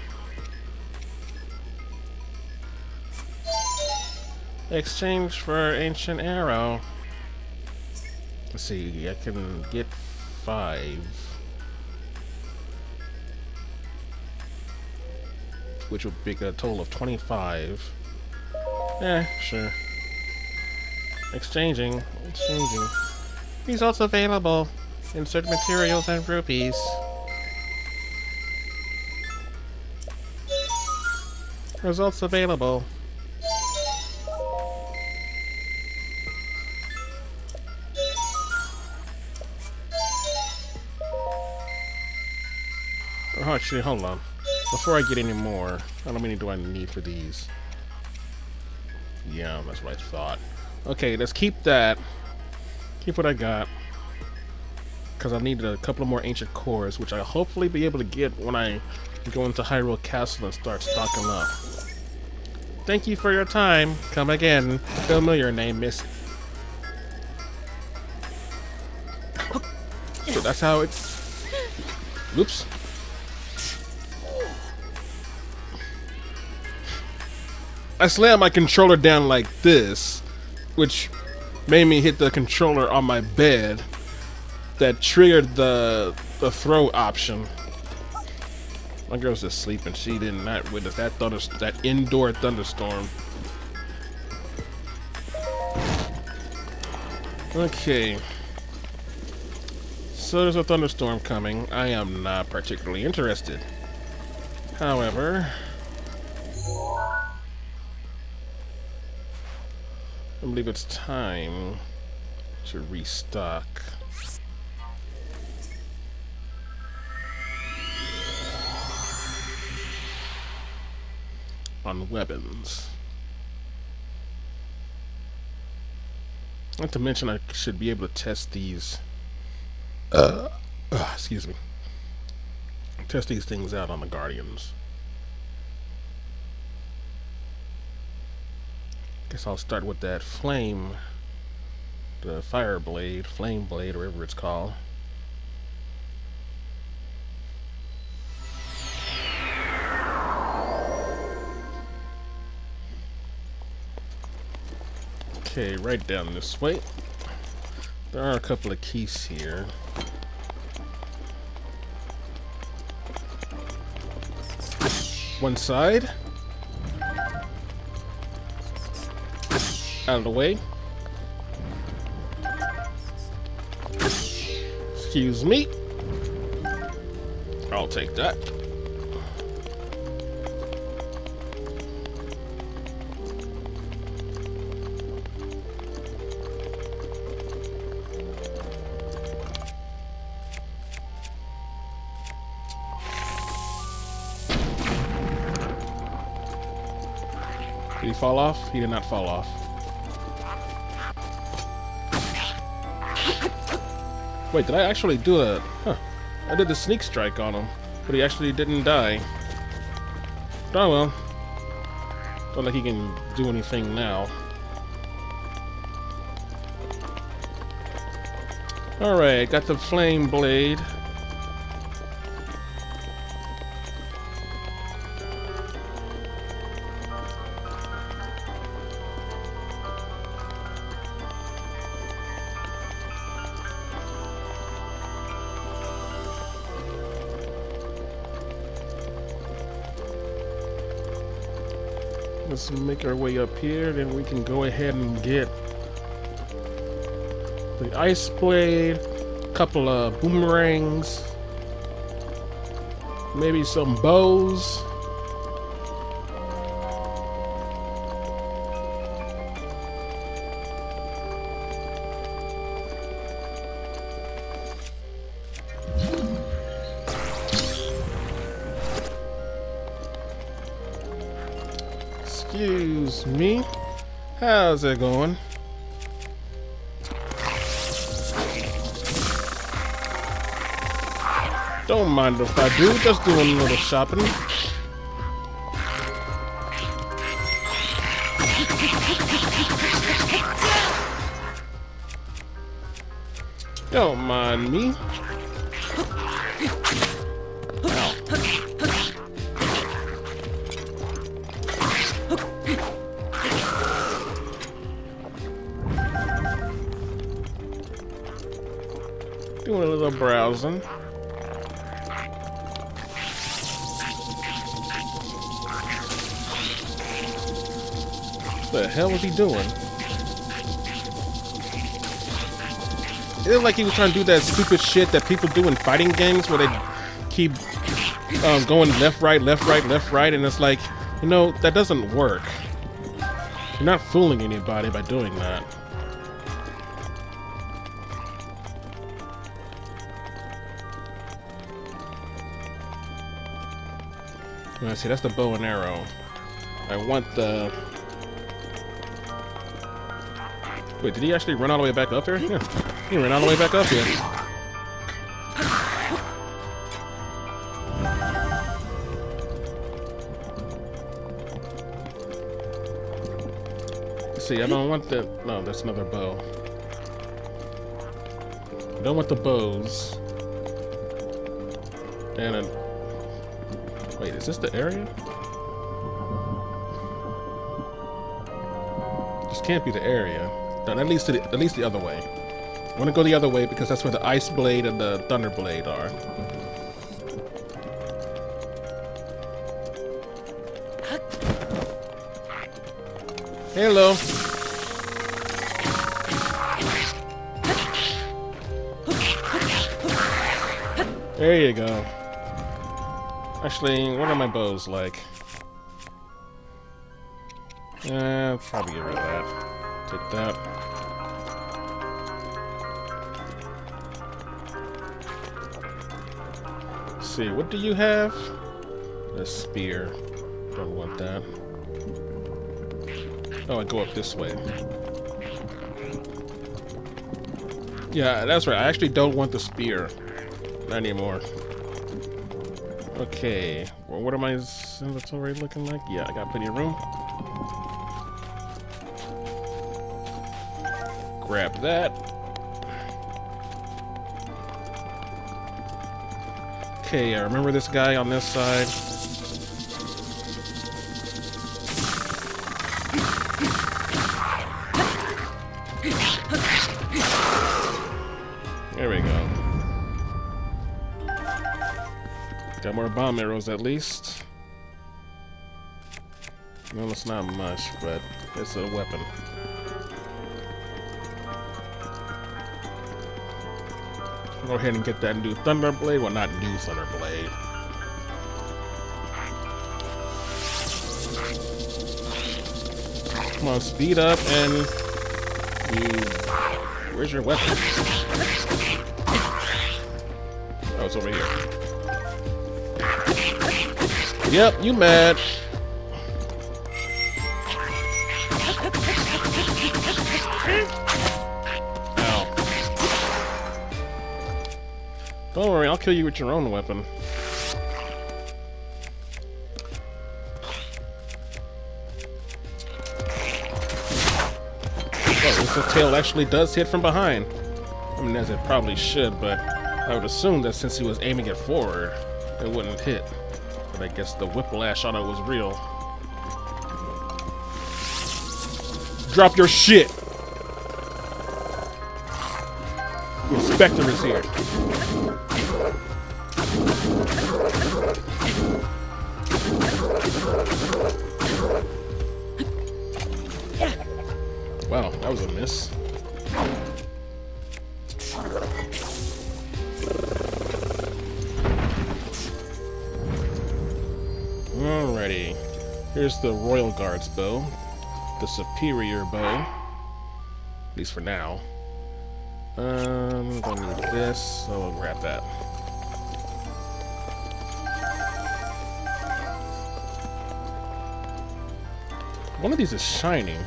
Exchange for ancient arrow. Let's see, I can get five. Which would be a total of twenty-five. Eh, sure. Exchanging, exchanging. Results available. Insert materials and rupees. Results available. Actually, hold on. Before I get any more, how many do I need for these? Yeah, that's what I thought. Okay, let's keep that. Keep what I got. Because I need a couple of more ancient cores, which I hopefully be able to get when I go into Hyrule Castle and start stocking up. Thank you for your time. Come again. Familiar name, miss. So that's how it's... Oops. I slammed my controller down like this, which made me hit the controller on my bed. That triggered the the throw option. My girl's just sleeping. She did not witness that thunder, that indoor thunderstorm. Okay. So there's a thunderstorm coming. I am not particularly interested. However, I believe it's time to restock. On weapons. Not to mention I should be able to test these uh, uh excuse me. Test these things out on the Guardians. Guess I'll start with that flame, the fire blade, flame blade, or whatever it's called. Okay, right down this way. There are a couple of keys here. One side. Out of the way. Excuse me. I'll take that. Did he fall off? He did not fall off. Wait, did I actually do that? Huh. I did the sneak strike on him, but he actually didn't die. Oh well. Don't like he can do anything now. Alright, got the flame blade. Let's make our way up here, then we can go ahead and get the ice blade, a couple of boomerangs, maybe some bows. Excuse me. How's it going? Don't mind if I do. Just doing a little shopping. Don't mind me. Doing a little browsing. What the hell was he doing? It looked like he was trying to do that stupid shit that people do in fighting games where they keep um, going left, right, left, right, left, right, and it's like, you know, that doesn't work. You're not fooling anybody by doing that. Let's see, that's the bow and arrow. I want the... Wait, did he actually run all the way back up here? Yeah, he ran all the way back up here. Let's see, I don't want the... No, that's another bow. I don't want the bows. And a... Wait, is this the area? can't be the area. No, that leads to the, at least the other way. I want to go the other way because that's where the Ice Blade and the Thunder Blade are. Hello. There you go. Actually, what are my bows like? Uh, probably get rid of that. Take that. Let's see, what do you have? A spear. Don't want that. Oh, I go up this way. Yeah, that's right. I actually don't want the spear. Not anymore. Okay. Well, what are my inventory looking like? Yeah, I got plenty of room. Grab that. Okay, I remember this guy on this side. There we go. Got more bomb arrows at least. Well, it's not much, but it's a weapon. Go ahead and get that new Thunder Blade. Well, not new Thunder Blade. Come on, speed up and... You... Where's your weapon? Oh, it's over here. Yep, you mad. Don't worry, I'll kill you with your own weapon. Oh, the tail actually does hit from behind. I mean, as it probably should, but I would assume that since he was aiming it forward, it wouldn't hit. But I guess the whiplash on it was real. Drop your shit! The inspector is here. Wow, that was a miss. Alrighty. Here's the Royal Guard's bow. The superior bow. At least for now. Um, I'm gonna need this, so I'll grab that. One of these is shining.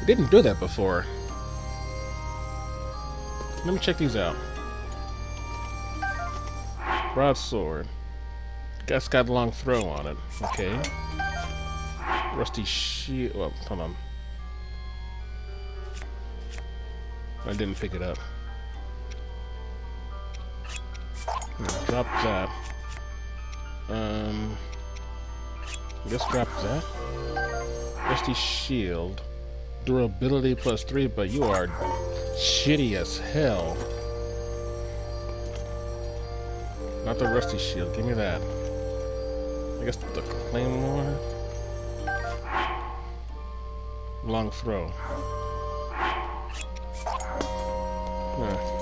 It didn't do that before. Let me check these out. Broadsword. That's got a long throw on it. Okay. Rusty shield. Well, hold on. I didn't pick it up. Drop that. Um, just drop that. Rusty shield, durability plus three, but you are shitty as hell. Not the rusty shield. Give me that. I guess the claymore. Long throw. Huh.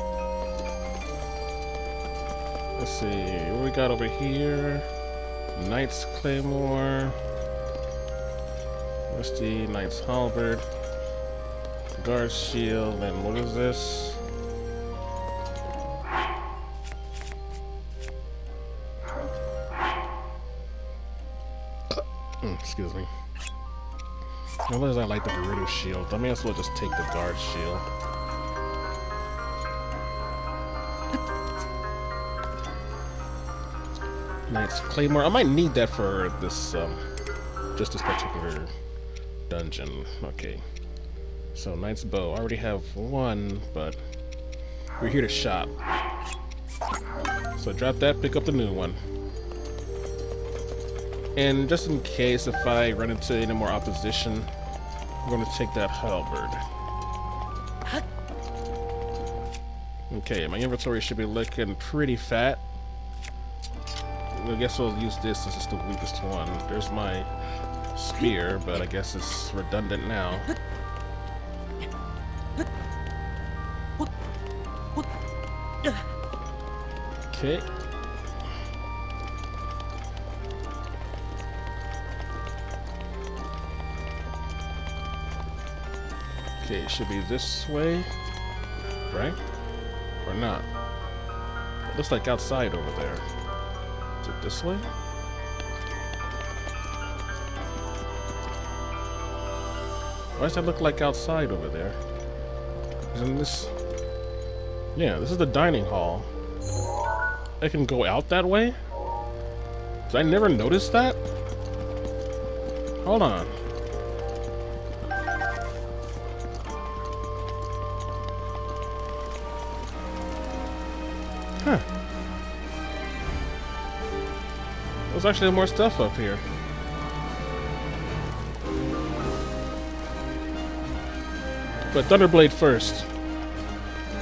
Let's see, what we got over here? Knight's Claymore. Rusty Knight's Halberd. Guard Shield, and what is this? Excuse me. As much as I like the Burrito Shield, I may as well just take the Guard Shield. Knight's Claymore. I might need that for this, um, just this particular dungeon. Okay. So, Knight's Bow. I already have one, but we're here to shop. So, drop that, pick up the new one. And just in case if I run into any more opposition, I'm going to take that halberd. Okay, my inventory should be looking pretty fat. I guess we'll use this since it's the weakest one. There's my spear, but I guess it's redundant now. Okay. Okay, it should be this way, right? Or not? It looks like outside over there. Is it this way? Why does that look like outside over there? Isn't this... Yeah, this is the dining hall. I can go out that way? Did I never notice that? Hold on. Huh. There's actually more stuff up here. But Thunderblade first.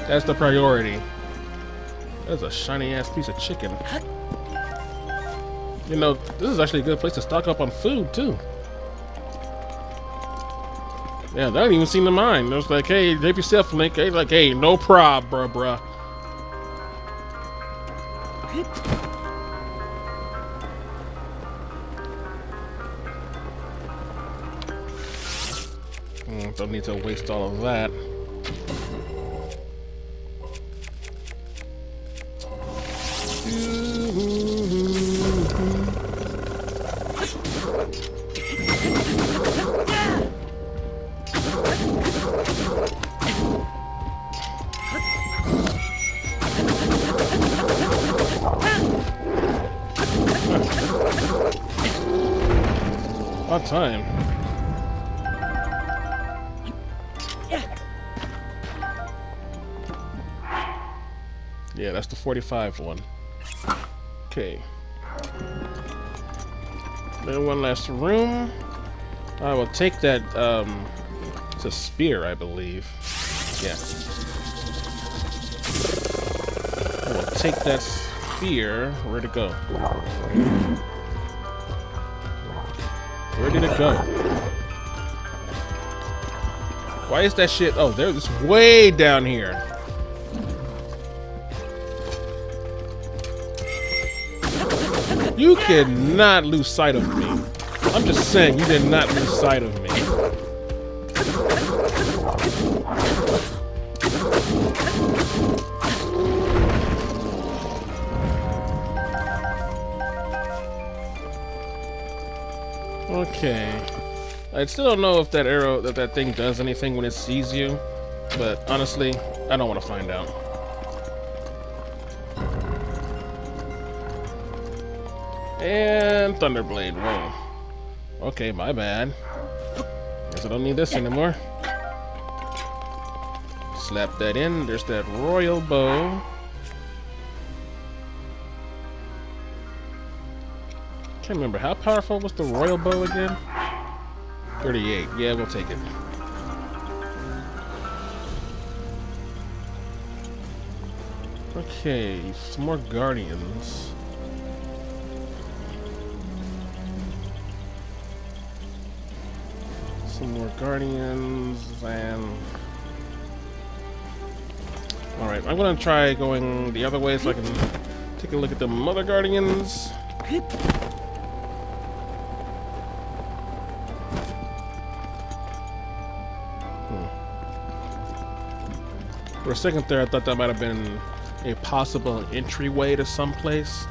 That's the priority. That's a shiny-ass piece of chicken. You know, this is actually a good place to stock up on food, too. Yeah, that didn't even seem to mind. I was like, hey, take yourself, Link. He's like, hey, no prob, bruh, bruh. Mm, don't need to waste all of that. Time. Yeah, that's the forty-five one. Okay. Then one last room. I will take that, um, it's a spear, I believe. Yeah. I will take that spear. Where'd it go? Where did it go? Why is that shit? Oh, there it's way down here. You could not lose sight of me. I'm just saying, you did not lose sight of me. Okay, I still don't know if that arrow, that that thing does anything when it sees you, but honestly, I don't want to find out. And Thunderblade, whoa. Okay, my bad. Guess I don't need this anymore. Slap that in, there's that royal bow. Can't remember, how powerful was the royal bow again? thirty-eight, yeah, we'll take it. Okay, some more guardians. Some more guardians, and... Alright, I'm gonna try going the other way so I can take a look at the mother guardians. For a second there, I thought that might have been a possible entryway to someplace,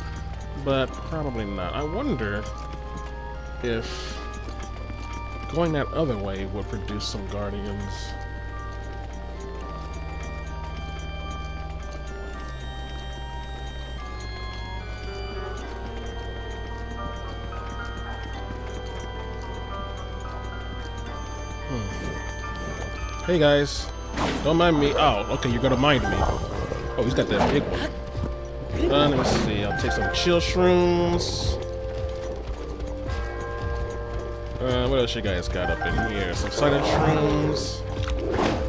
but probably not. I wonder if going that other way would produce some guardians. Hmm. Hey guys. Don't mind me. Oh, okay, you're gonna mind me. Oh, he's got that big one. Uh, let me see. I'll take some chill shrooms. Uh, what else you guys got up in here? Some silent shrooms.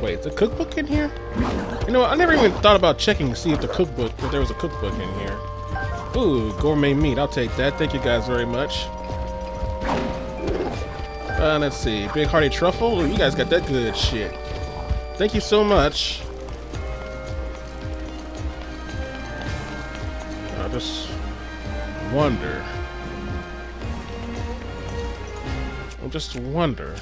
Wait, is the cookbook in here? You know what? I never even thought about checking to see if the cookbook, if there was a cookbook in here. Ooh, gourmet meat. I'll take that. Thank you guys very much. Uh, let's see. Big hearty truffle. Ooh, you guys got that good shit. Thank you so much. I just wonder. I just wonder.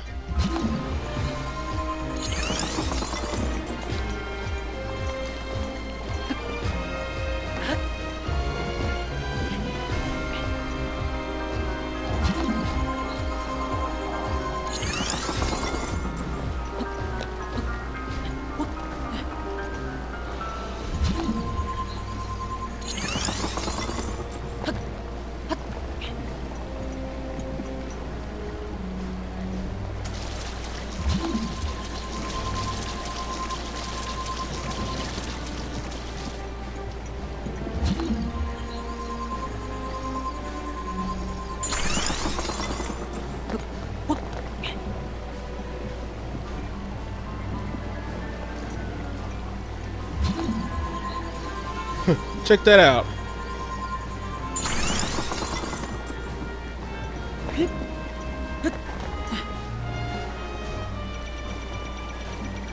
Check that out.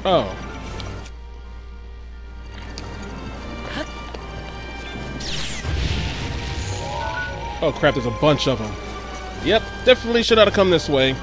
Oh. Oh crap, there's a bunch of them. Yep, definitely should have come this way.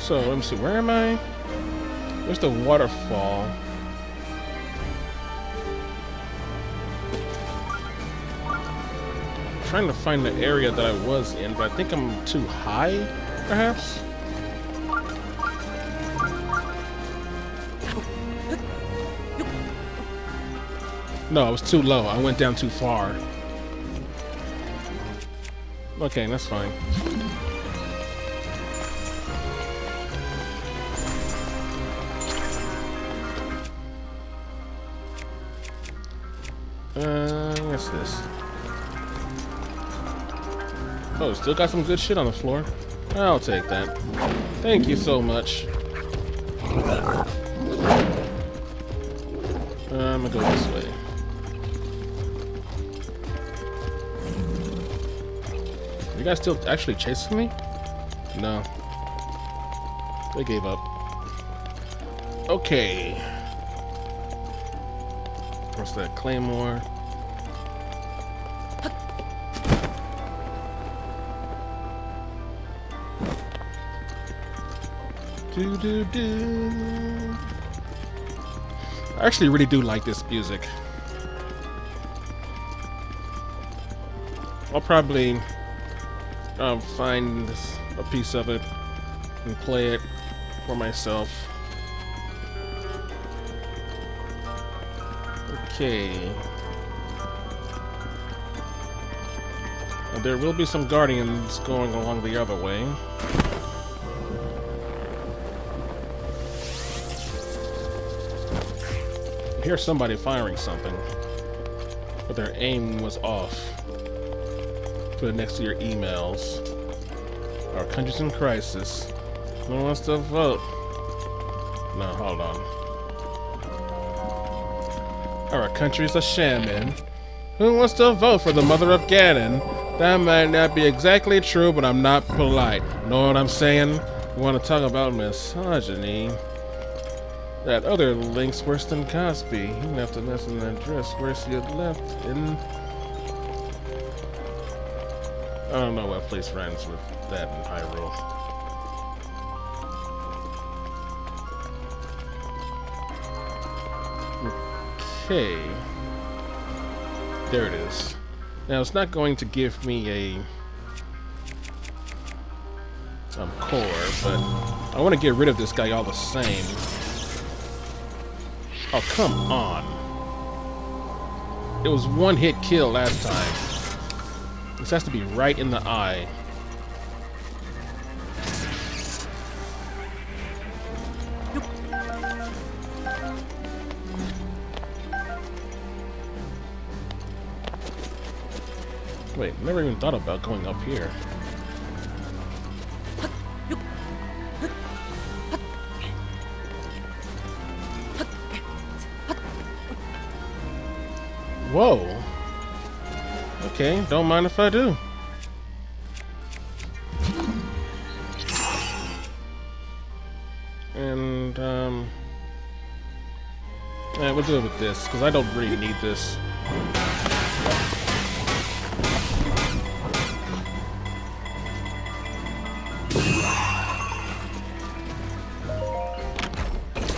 So let me see, where am I? Where's the waterfall? I'm trying to find the area that I was in, but I think I'm too high, perhaps? No, I was too low. I went down too far. Okay, that's fine. Uh, what's this? Oh, still got some good shit on the floor. I'll take that. Thank you so much. Uh, I'm gonna go this way. Are you guys still actually chasing me? No. They gave up. Okay. What's that? Claymore. Do do do. I actually really do like this music. I'll probably um, find a piece of it and play it for myself. Okay. There will be some guardians going along the other way. I hear somebody firing something, but their aim was off. Put it next to your emails. Our country's in crisis. Who wants to vote? No, hold on. Our country's a shaman. Who wants to vote for the mother of Ganon? That might not be exactly true, but I'm not polite. Know what I'm saying? We want to talk about misogyny. That other Link's worse than Cosby. You didn't have to mess in that dress. Where's you left in? I don't know what place rhymes with that in Hyrule. Okay, there it is. Now it's not going to give me a um, core, but I want to get rid of this guy all the same. Oh, come on. It was one hit kill last time. This has to be right in the eye. Wait, never even thought about going up here. Whoa. Okay, don't mind if I do. And, um... eh, we'll do it with this, because I don't really need this.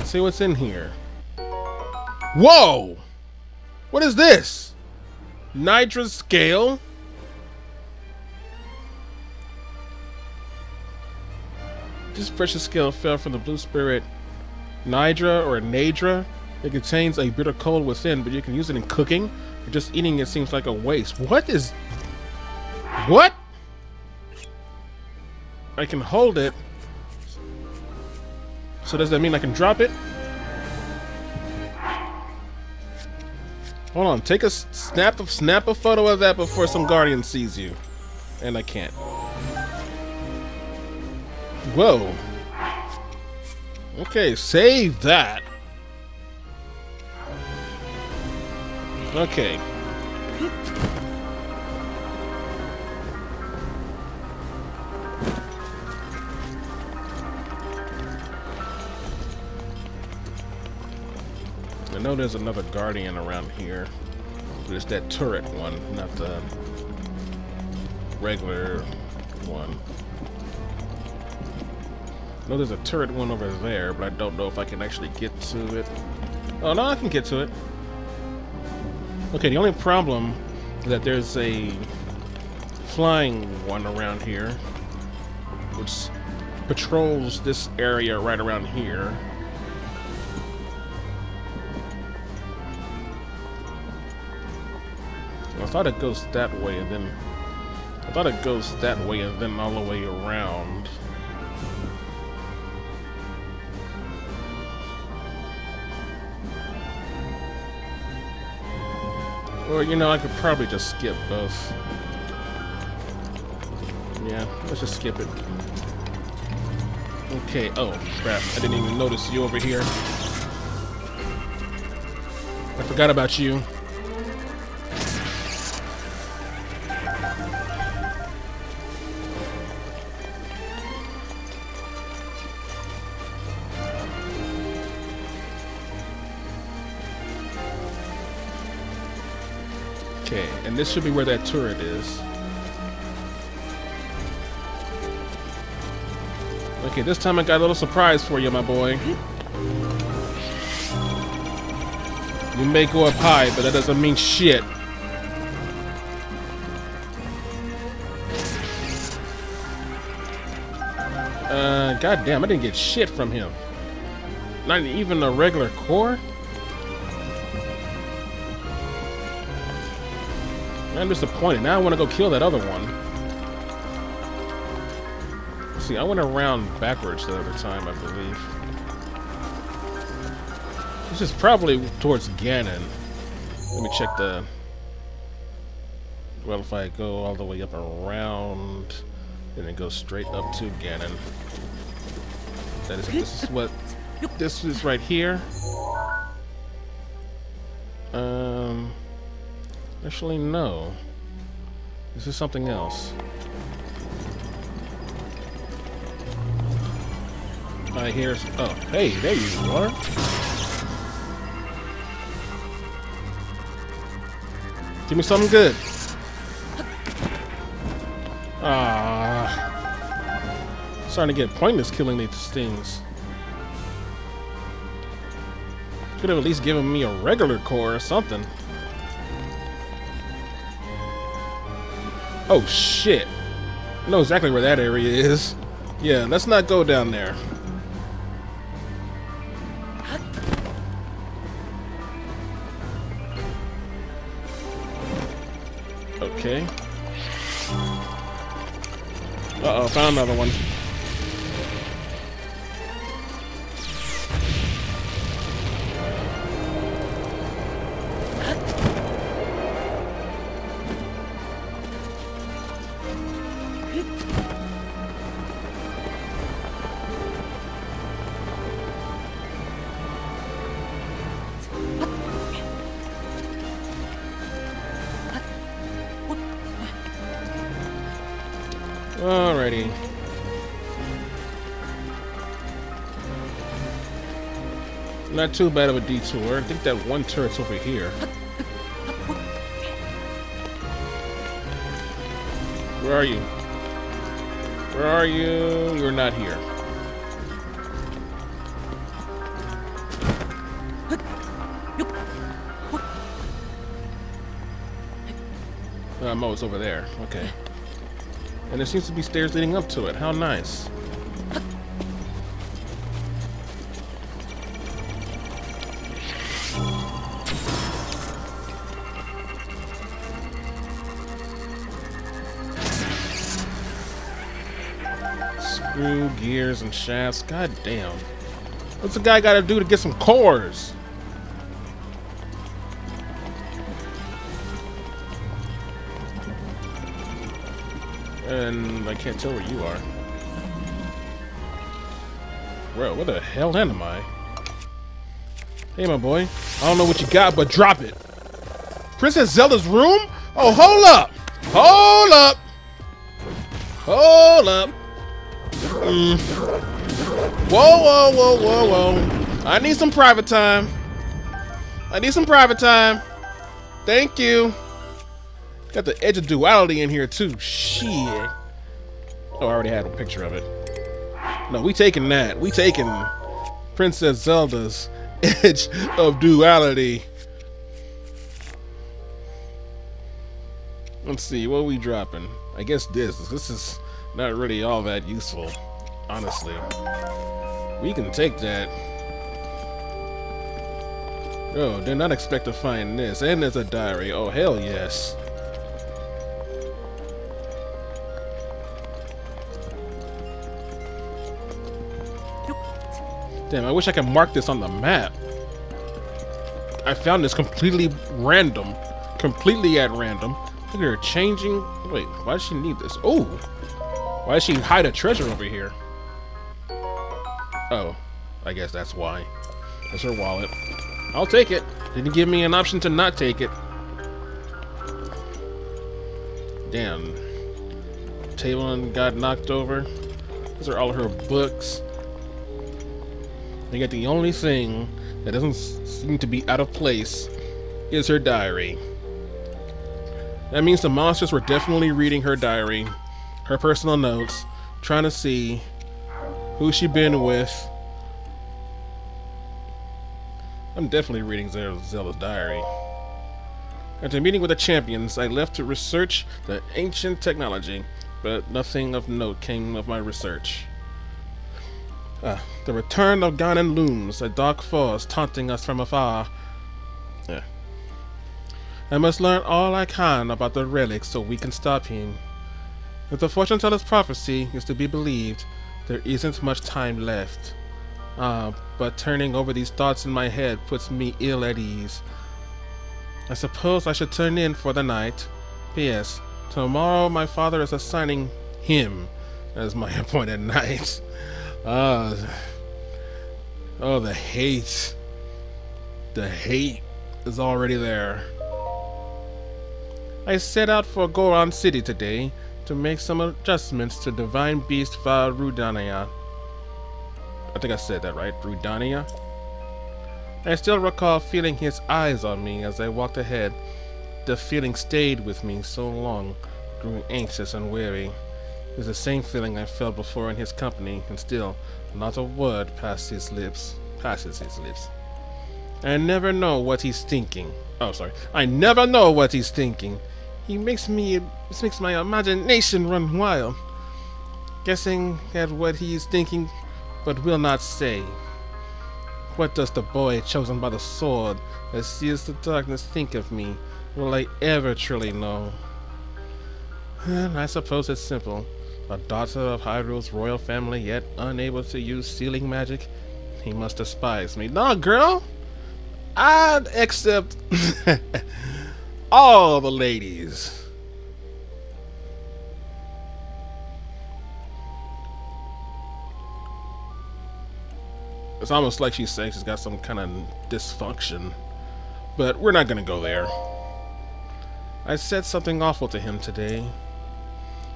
See what's in here. Whoa! What is this? Nitrous scale? This precious scale fell from the blue spirit Nidra or Nadra. It contains a bitter cold within, but you can use it in cooking. But just eating it seems like a waste. What is... What? I can hold it. So does that mean I can drop it? Hold on, take a snap of snap a photo of that before some guardian sees you. And I can't. Whoa. Okay, save that. Okay. I know there's another guardian around here. There's that turret one, not the regular one. I know there's a turret one over there, but I don't know if I can actually get to it. Oh, no, I can get to it. Okay, the only problem is that there's a flying one around here, which patrols this area right around here. I thought it goes that way and then I thought it goes that way and then all the way around. Or you know, I could probably just skip both. Yeah, let's just skip it. Okay, oh crap, I didn't even notice you over here. I forgot about you. Okay, and this should be where that turret is. Okay, this time I got a little surprise for you, my boy. You may go up high, but that doesn't mean shit. Uh, goddamn, I didn't get shit from him. Not even a regular core? I'm disappointed. Now I want to go kill that other one. See, I went around backwards the other time, I believe. This is probably towards Ganon. Let me check the... Well, if I go all the way up around, then it goes straight up to Ganon. That is, this is what... This is right here. Um... Actually, no. This is something else. I hear... Oh, hey, there you are. Give me something good. Ah, starting to get pointless killing these things. Could have at least given me a regular core or something. Oh shit. I know exactly where that area is. Yeah, let's not go down there. Okay. Uh-oh, found another one. Alrighty. Not too bad of a detour. I think that one turret's over here. Where are you? Where are you? You're not here. Uh, Mo is over there. Okay. And there seems to be stairs leading up to it. How nice. Screw gears and shafts. God damn. What's the guy gotta do to get some cores? And I can't tell where you are. Bro, where the hell am I? Hey, my boy. I don't know what you got, but drop it. Princess Zelda's room? Oh, hold up. Hold up. Hold up. Mm. Whoa, whoa, whoa, whoa, whoa. I need some private time. I need some private time. Thank you. Got the edge of duality in here too. Shit. Oh, I already had a picture of it. No, we taking that. We taking Princess Zelda's edge of duality. Let's see, what are we dropping? I guess this. This is not really all that useful, honestly. We can take that. Oh, did not expect to find this. And there's a diary. Oh, hell yes. Damn, I wish I could mark this on the map. I found this completely random. Completely at random. Look at her changing. Wait, why does she need this? Oh! Why does she hide a treasure over here? Oh, I guess that's why. That's her wallet. I'll take it. Didn't give me an option to not take it. Damn. Table got knocked over. These are all her books. I think the only thing that doesn't seem to be out of place is her diary. That means the monsters were definitely reading her diary, her personal notes, trying to see who she'd been with. I'm definitely reading Zelda's diary. After meeting with the champions, I left to research the ancient technology, but nothing of note came of my research. Ah, the return of Ganon looms, a dark force taunting us from afar. Yeah. I must learn all I can about the relic so we can stop him. If the fortune teller's prophecy is to be believed, there isn't much time left. Ah, but turning over these thoughts in my head puts me ill at ease. I suppose I should turn in for the night. P S. Tomorrow my father is assigning him as my appointed knight. Uh, oh, the hate. The hate is already there. I set out for Goron City today to make some adjustments to Divine Beast Val Rudania. I think I said that right, Rudania? I still recall feeling his eyes on me as I walked ahead. The feeling stayed with me so long, grew anxious and weary. It was the same feeling I felt before in his company, and still, not a word passed his lips. Passes his lips. I never know what he's thinking. Oh, sorry. I never know what he's thinking. He makes me. This makes my imagination run wild, guessing at what he is thinking, but will not say. What does the boy chosen by the sword that sees the darkness think of me? Will I ever truly know? And I suppose it's simple. A daughter of Hyrule's royal family, yet unable to use sealing magic? He must despise me. Nah, girl! I'd accept all the ladies. It's almost like she's saying she's got some kind of dysfunction. But we're not gonna go there. I said something awful to him today.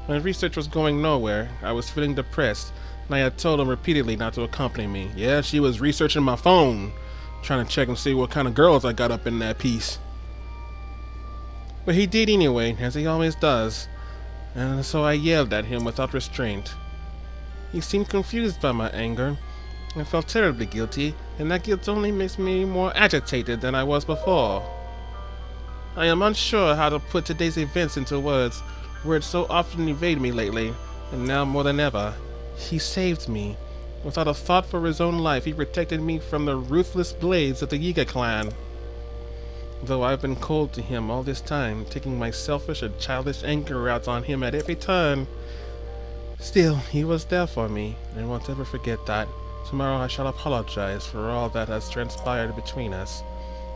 My research was going nowhere. I was feeling depressed, and I had told him repeatedly not to accompany me. Yeah, she was researching my phone, trying to check and see what kind of girls I got up in that piece. But he did anyway, as he always does, and so I yelled at him without restraint. He seemed confused by my anger. I felt terribly guilty, and that guilt only makes me more agitated than I was before. I am unsure how to put today's events into words. Words so often evade me lately, and now more than ever. He saved me. Without a thought for his own life, he protected me from the ruthless blades of the Yiga Clan. Though I've been cold to him all this time, taking my selfish and childish anger out on him at every turn, still, he was there for me, and I won't ever forget that. Tomorrow I shall apologize for all that has transpired between us,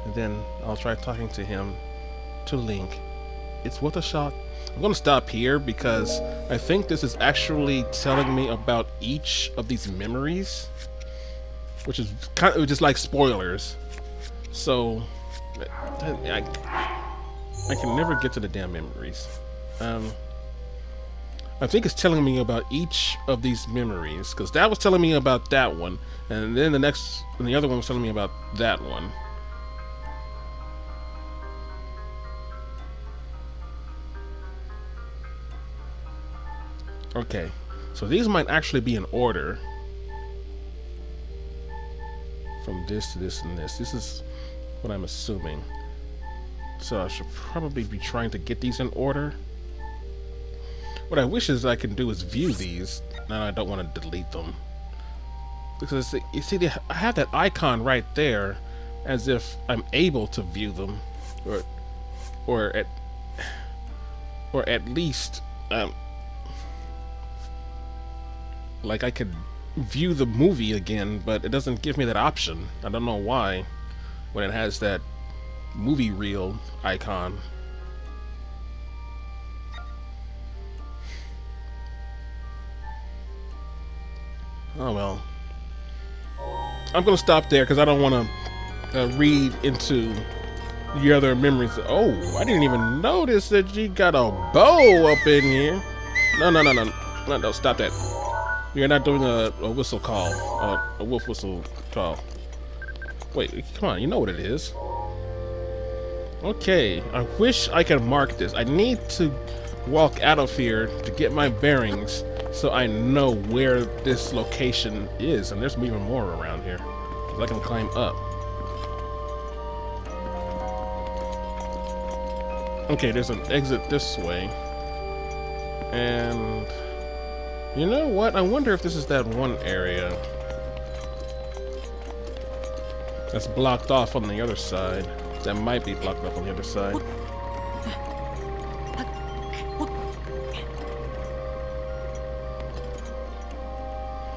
and then I'll try talking to him, to Link. It's worth a shot. I'm gonna stop here because I think this is actually telling me about each of these memories, which is kind of just like spoilers. So I, I can never get to the damn memories. Um, I think it's telling me about each of these memories, because that was telling me about that one, and then the next, and the other one was telling me about that one. Okay, so these might actually be in order. From this to this and this. This is what I'm assuming. So I should probably be trying to get these in order. What I wish is I can do is view these, and I don't want to delete them. Because you see, they, I have that icon right there, as if I'm able to view them, or, or at, or at least, um, like I could view the movie again, but it doesn't give me that option. I don't know why, when it has that movie reel icon. Oh well. I'm gonna stop there because I don't want to uh, read into the other memories. Oh, I didn't even notice that you got a bow up in here. No, no, no, no, no, no! Stop that. You're not doing a, a whistle call, a, a wolf whistle call. Wait, come on! You know what it is. Okay, I wish I could mark this. I need to walk out of here to get my bearings, so I know where this location is, and there's even more around here, because I can climb up. Okay, there's an exit this way, and you know what? I wonder if this is that one area that's blocked off on the other side. That might be blocked off on the other side.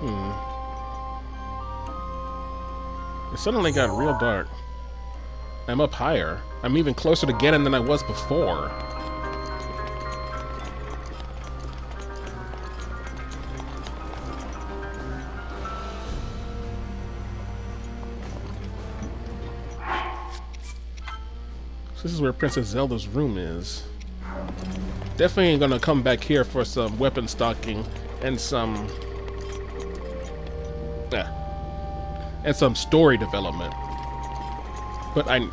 Hmm. It suddenly got real dark. I'm up higher. I'm even closer to Ganon than I was before. So this is where Princess Zelda's room is. Definitely ain't gonna come back here for some weapon stocking and some... and some story development. But I...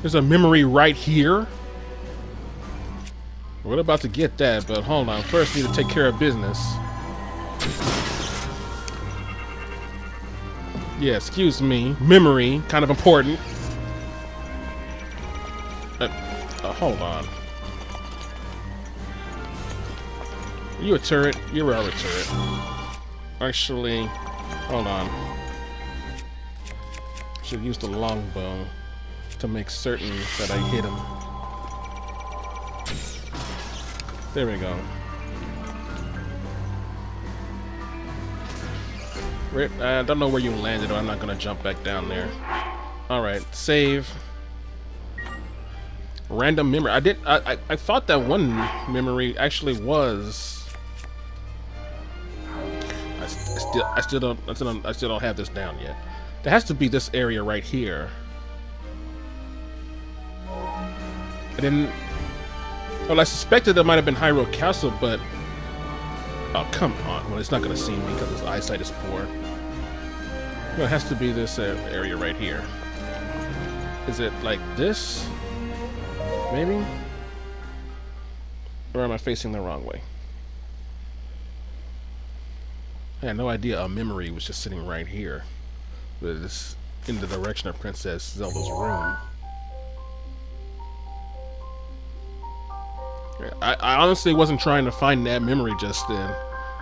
there's a memory right here? We're about to get that, but hold on. First, I need to take care of business. Yeah, excuse me. Memory, kind of important. Uh, uh, hold on. You a turret? You are a turret. Actually, hold on. Should use the longbow to make certain that I hit him. There we go. I don't know where you landed, or I'm not gonna jump back down there. Alright, save. Random memory. I did I, I I thought that one memory actually was I, I still I still don't I still don't I still don't have this down yet. There has to be this area right here. And then, well, I suspected that might have been Hyrule Castle, but oh, come on. Well, it's not going to see me because its eyesight is poor. No, it has to be this uh, area right here. Is it like this? Maybe? Or am I facing the wrong way? I had no idea a memory was just sitting right here. This in the direction of Princess Zelda's room. I, I honestly wasn't trying to find that memory just then.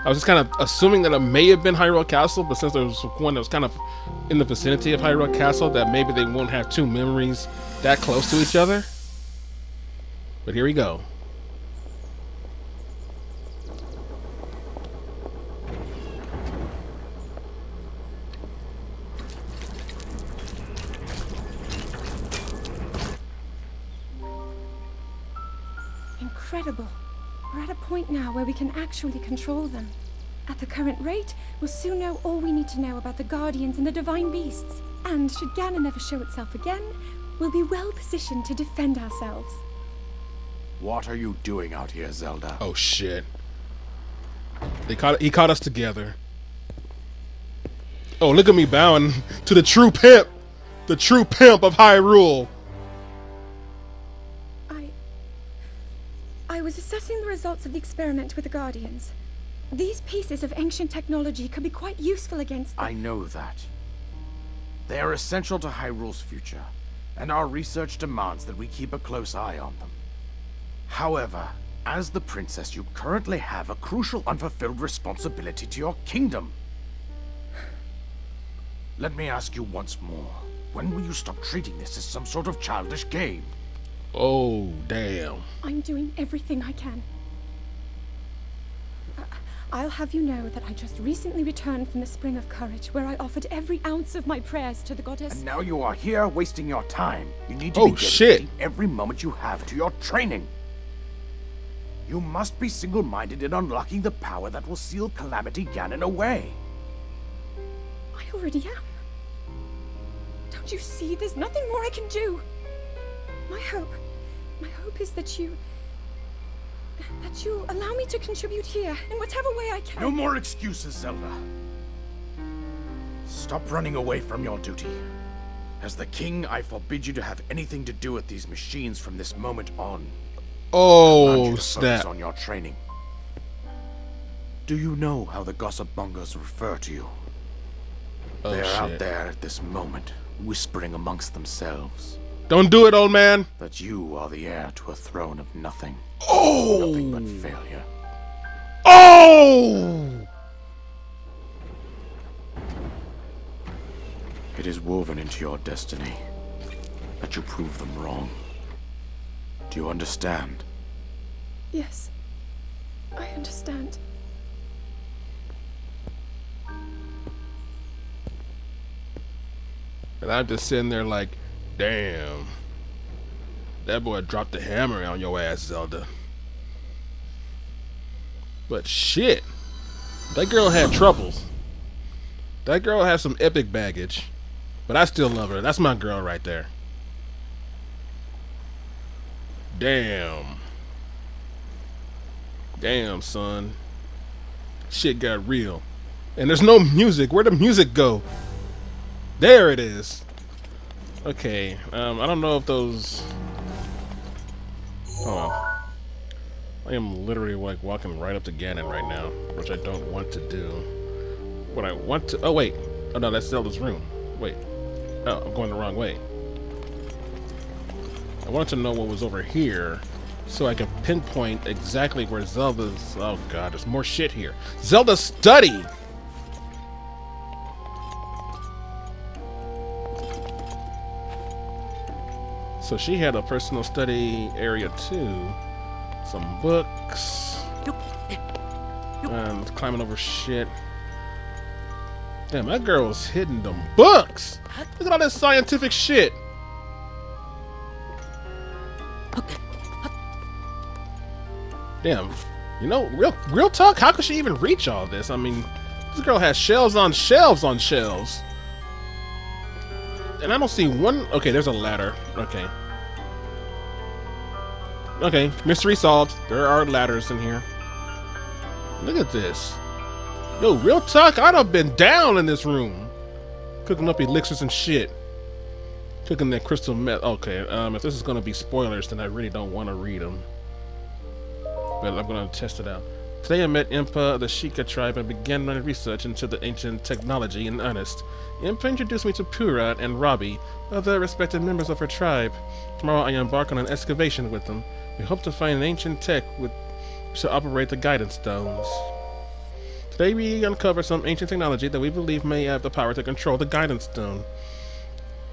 I was just kind of assuming that it may have been Hyrule Castle, but since there was one that was kind of in the vicinity of Hyrule Castle, that maybe they won't have two memories that close to each other. But here we go. Incredible. We're at a point now where we can actually control them. At the current rate, we'll soon know all we need to know about the Guardians and the Divine Beasts. And should Ganon ever show itself again, we'll be well positioned to defend ourselves. What are you doing out here, Zelda? Oh shit. They caught, he caught us together. Oh, look at me bowing to the true pimp! The true pimp of Hyrule! I was assessing the results of the experiment with the Guardians. These pieces of ancient technology could be quite useful against them. I know that. They are essential to Hyrule's future, and our research demands that we keep a close eye on them. However, as the princess, you currently have a crucial unfulfilled responsibility to your kingdom. Let me ask you once more, when will you stop treating this as some sort of childish game? Oh, damn. I'm doing everything I can. I'll have you know that I just recently returned from the Spring of Courage, where I offered every ounce of my prayers to the goddess. And now you are here wasting your time. You need to oh, be dedicating shit. every moment you have to your training. You must be single-minded in unlocking the power that will seal Calamity Ganon away. I already am. Don't you see? There's nothing more I can do. My hope, my hope is that you, that you'll allow me to contribute here in whatever way I can. No more excuses, Zelda. Stop running away from your duty. As the king, I forbid you to have anything to do with these machines from this moment on. Oh, snap. Focus on your training. Do you know how the gossip mongers refer to you? Oh, They're shit. out there at this moment, whispering amongst themselves. Don't do it, old man. That you are the heir to a throne of nothing. Oh! Nothing but failure. Oh! It is woven into your destiny that you prove them wrong. Do you understand? Yes, I understand. And I'm just sitting there like, damn. That boy dropped the hammer on your ass, Zelda. But shit. That girl had troubles. That girl has some epic baggage. But I still love her. That's my girl right there. Damn. Damn, son. Shit got real. And there's no music. Where'd the music go? There it is. Okay, um, I don't know if those... Hold on. I am literally like walking right up to Ganon right now, which I don't want to do. What I want to... Oh, wait. Oh, no, that's Zelda's room. Wait. Oh, I'm going the wrong way. I wanted to know what was over here so I could pinpoint exactly where Zelda's... Oh, God, there's more shit here. Zelda's study! So she had a personal study area too. Some books. Um, climbing over shit. Damn, that girl was hitting them books. Look at all this scientific shit. Damn. You know, real real talk, how could she even reach all this? I mean, this girl has shelves on shelves on shelves. And I don't see one... Okay, there's a ladder. Okay. Okay, mystery solved. There are ladders in here. Look at this. Yo, real talk, I'd have been down in this room. Cooking up elixirs and shit. Cooking that crystal meth. Okay, um, if this is going to be spoilers, then I really don't want to read them. But I'm going to test it out. Today I met Impa of the Sheikah tribe and began my research into the ancient technology in earnest. Impa introduced me to Purah and Robbie, other respected members of her tribe. Tomorrow I embark on an excavation with them. We hope to find an ancient tech with, to operate the guidance stones. Today we uncover some ancient technology that we believe may have the power to control the guidance stone.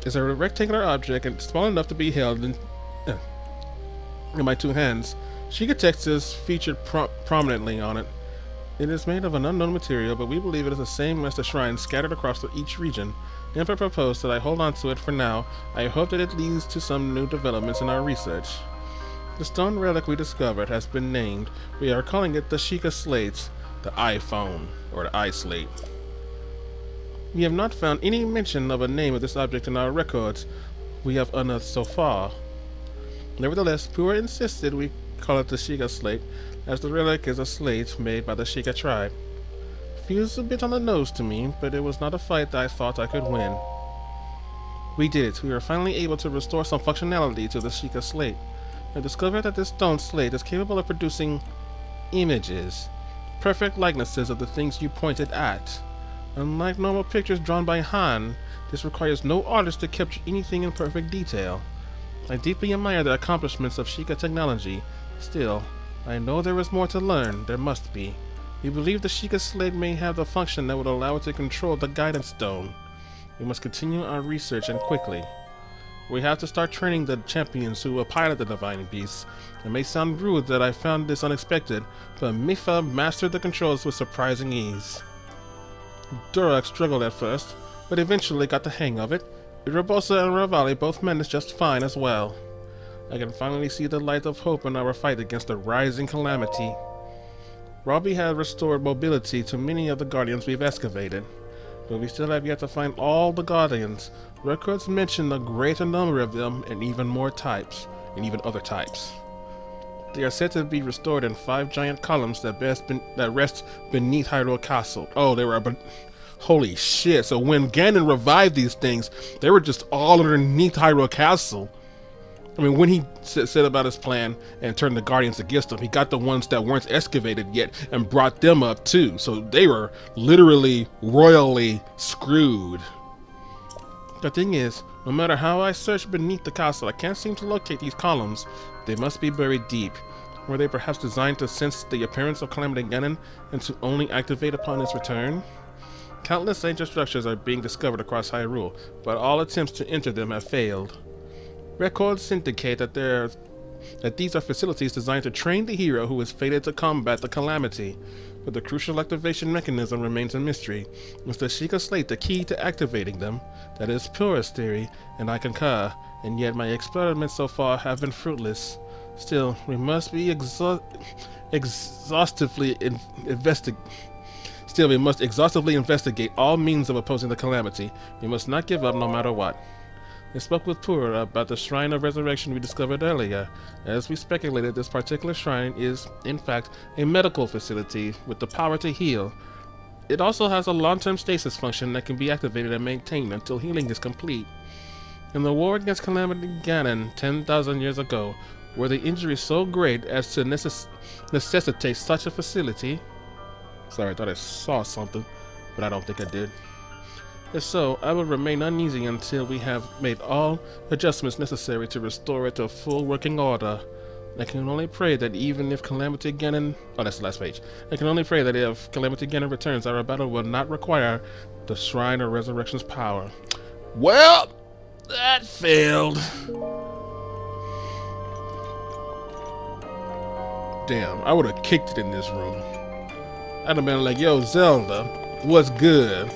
It's a rectangular object and small enough to be held in, uh, in my two hands. Sheikah text is featured pro prominently on it. It is made of an unknown material, but we believe it is the same as the shrines scattered across each region. Emperor proposed that I hold on to it for now. I hope that it leads to some new developments in our research. The stone relic we discovered has been named. We are calling it the Sheikah Slate, the iPhone, or the iSlate. We have not found any mention of a name of this object in our records we have unearthed so far. Nevertheless, Pura insisted we call it the Sheikah Slate, as the relic is a slate made by the Sheikah tribe. Feels a bit on the nose to me, but it was not a fight that I thought I could win. We did it. We were finally able to restore some functionality to the Sheikah Slate. I discovered that this stone slate is capable of producing images, perfect likenesses of the things you pointed at. Unlike normal pictures drawn by Han, this requires no artist to capture anything in perfect detail. I deeply admire the accomplishments of Sheikah technology. Still, I know there is more to learn. There must be. We believe the Sheikah Slate may have the function that would allow it to control the guidance stone. We must continue our research and quickly. We have to start training the champions who will pilot the Divine Beasts. It may sound rude that I found this unexpected, but Mipha mastered the controls with surprising ease. Durak struggled at first, but eventually got the hang of it. Urbosa and Revali both managed just fine as well. I can finally see the light of hope in our fight against the rising calamity. Robbie has restored mobility to many of the guardians we've excavated, but we still have yet to find all the guardians. Records mention a greater number of them and even more types, and even other types. They are said to be restored in five giant columns that, best ben that rest beneath Hyrule Castle. Oh, they were... Holy shit, so when Ganon revived these things, they were just all underneath Hyrule Castle. I mean, when he said about his plan and turned the Guardians against him, he got the ones that weren't excavated yet and brought them up too. So they were literally royally screwed. The thing is, no matter how I search beneath the castle, I can't seem to locate these columns. They must be buried deep. Were they perhaps designed to sense the appearance of Calamity Ganon and to only activate upon its return? Countless ancient structures are being discovered across Hyrule, but all attempts to enter them have failed. Records indicate that, there, that these are facilities designed to train the hero who is fated to combat the calamity, but the crucial activation mechanism remains a mystery. Is the Sheikah Slate the key to activating them? That is Purah's theory, and I concur, and yet my experiments so far have been fruitless. Still, we must be exha exhaustively in investigate. Still, we must exhaustively investigate all means of opposing the calamity. We must not give up no matter what. I spoke with Purah about the Shrine of Resurrection we discovered earlier. As we speculated, this particular shrine is, in fact, a medical facility with the power to heal. It also has a long-term stasis function that can be activated and maintained until healing is complete. In the war against Calamity Ganon ten thousand years ago, were the injuries so great as to necess necessitate such a facility? Sorry, I thought I saw something, but I don't think I did. If so, I will remain uneasy until we have made all adjustments necessary to restore it to full working order. I can only pray that even if Calamity Ganon... Oh, that's the last page. I can only pray that if Calamity Ganon returns, our battle will not require the Shrine of Resurrection's power. Well, that failed. damn, I would have kicked it in this room. I'd have been like, yo, Zelda, what's good?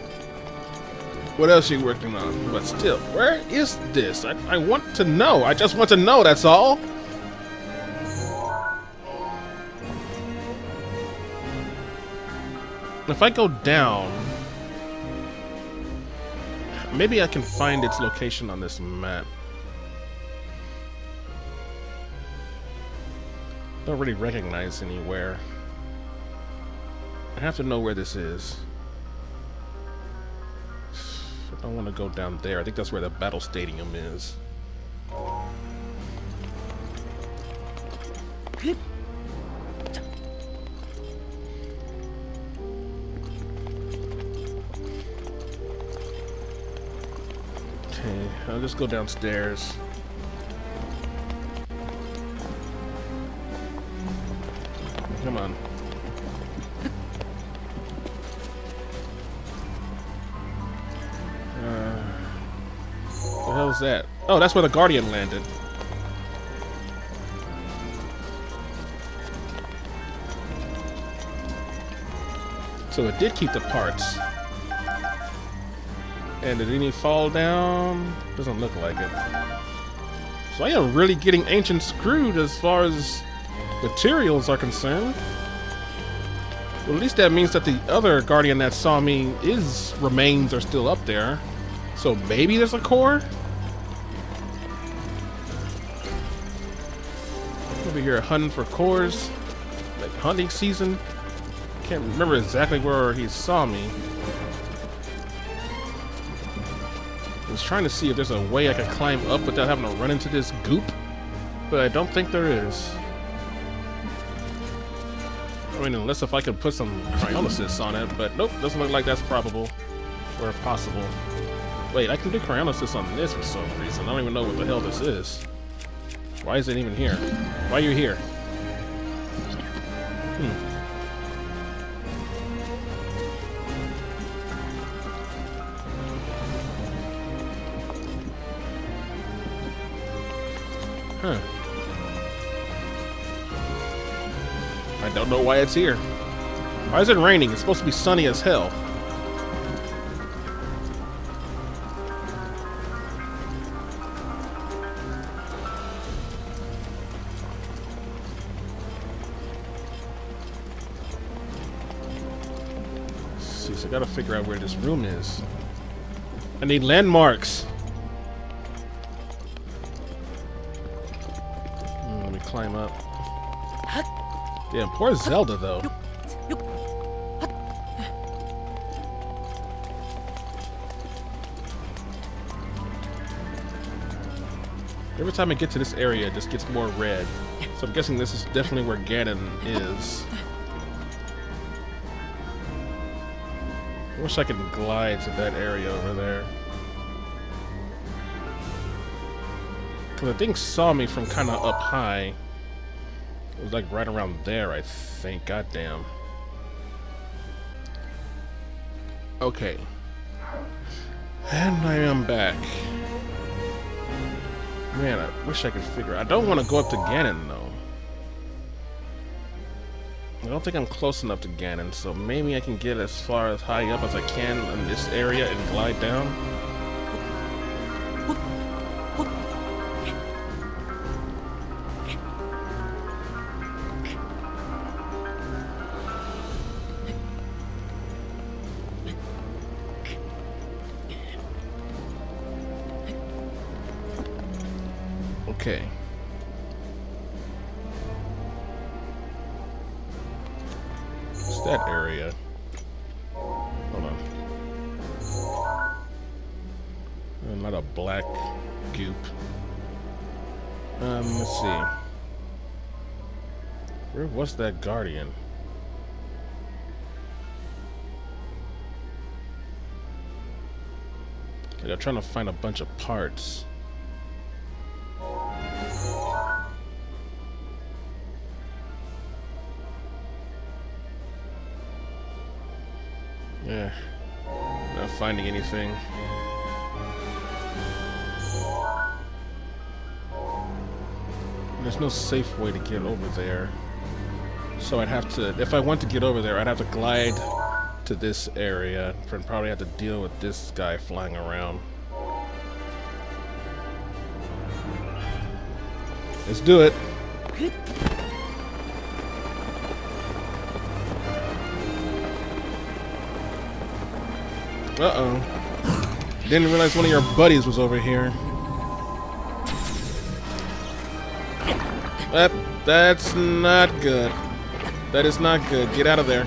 What else you working on? But still, where is this? I, I want to know. I just want to know, that's all. If I go down, maybe I can find its location on this map. Don't really recognize anywhere. I have to know where this is. I don't want to go down there. I think that's where the battle stadium is. Okay, I'll just go downstairs. Come on. Uh, what the hell is that? Oh, that's where the Guardian landed. So it did keep the parts. And did any fall down? Doesn't look like it. So I am really getting ancient screwed as far as materials are concerned. Well, at least that means that the other Guardian that saw me is remains are still up there. So maybe there's a core? Over here hunting for cores. Like hunting season. Can't remember exactly where he saw me. I was trying to see if there's a way I could climb up without having to run into this goop. But I don't think there is. I mean, unless if I could put some cryolysis on it, but nope, doesn't look like that's probable or possible. Wait, I can do cryolysis on this for some reason. I don't even know what the hell this is. Why is it even here? Why are you here? Hmm. Huh. I don't know why it's here. Why is it raining? It's supposed to be sunny as hell. Let's see, so I gotta figure out where this room is. I need landmarks. Mm, let me climb up. Damn, poor Zelda, though. Every time I get to this area, it just gets more red. So I'm guessing this is definitely where Ganon is. I wish I could glide to that area over there. Because the thing saw me from kind of up high. It was like right around there, I think. Goddamn. Okay. And I am back. Man, I wish I could figure out. I don't want to go up to Ganon, though. I don't think I'm close enough to Ganon, so maybe I can get as far as high up as I can in this area and glide down. Okay. It's that area. Hold on. Uh, not a black goop. Um, let's see. Where was that Guardian? Like, I'm trying to find a bunch of parts. Yeah, not finding anything. There's no safe way to get over there. So I'd have to, if I want to get over there, I'd have to glide to this area and probably have to deal with this guy flying around. Let's do it. Uh-oh. Didn't realize one of your buddies was over here. That, that's not good. That is not good. Get out of there.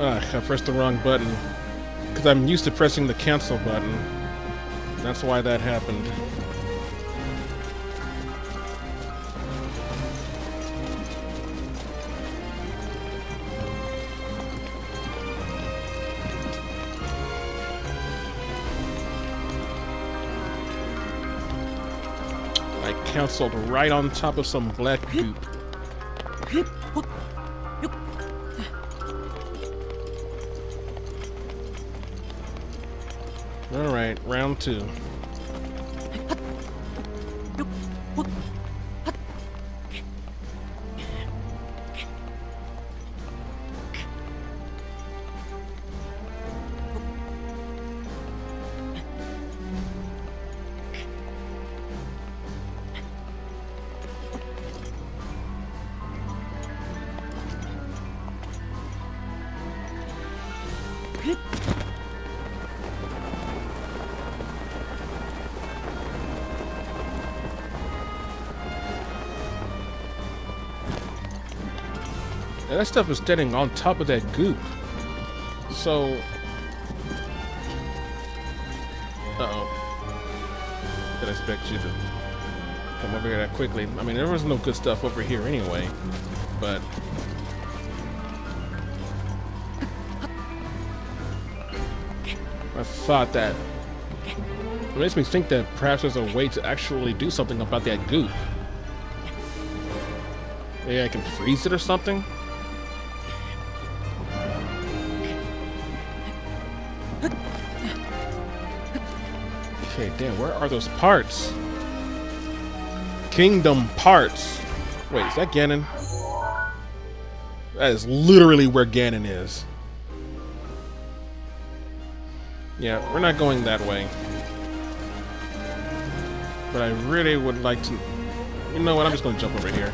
Ugh, I pressed the wrong button. Because I'm used to pressing the cancel button. That's why that happened. Cancelled right on top of some black goop. Alright, round two. That stuff is standing on top of that goop. So... Uh-oh. Didn't expect you to come over here that quickly. I mean, there was no good stuff over here anyway. But... I thought that... It makes me think that perhaps there's a way to actually do something about that goop. Maybe I can freeze it or something? Damn, where are those parts? Kingdom parts. Wait, is that Ganon? That is literally where Ganon is. Yeah, we're not going that way. But I really would like to... You know what, I'm just going to jump over here.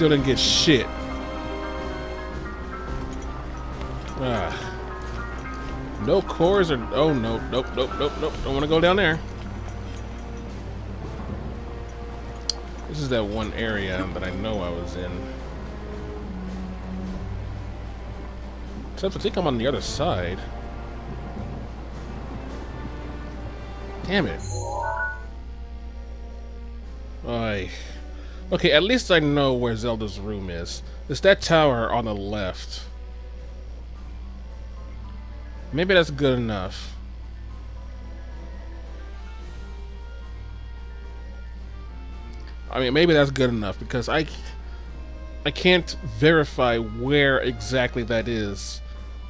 Still didn't get shit. Ah. No cores or oh no, nope, nope, nope, nope. Don't want to go down there. This is that one area that I know I was in. Except I think I'm on the other side. Damn it. Aye. Okay, at least I know where Zelda's room is. It's that tower on the left. Maybe that's good enough. I mean, maybe that's good enough because I, I can't verify where exactly that is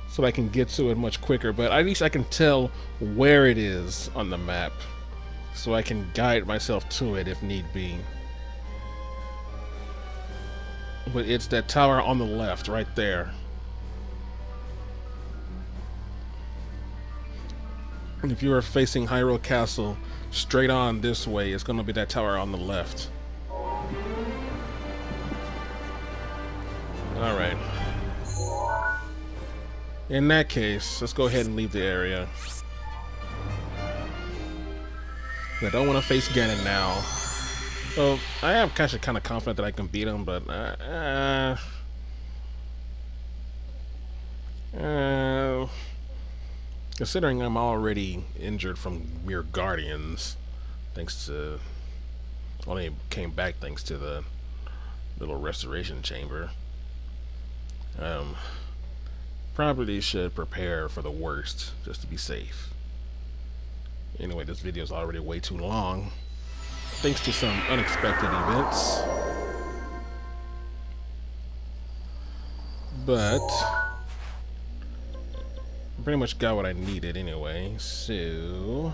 so I can get to it much quicker, but at least I can tell where it is on the map so I can guide myself to it if need be. But it's that tower on the left, right there. And if you are facing Hyrule Castle, straight on this way, it's going to be that tower on the left. Alright. In that case, let's go ahead and leave the area. I don't want to face Ganon now. So, I am actually kind of confident that I can beat him, but uh, uh, uh, considering I'm already injured from mere guardians, thanks to only came back thanks to the little restoration chamber. Um, probably should prepare for the worst just to be safe. Anyway, this video is already way too long. Thanks to some unexpected events. but I pretty much got what I needed anyway, so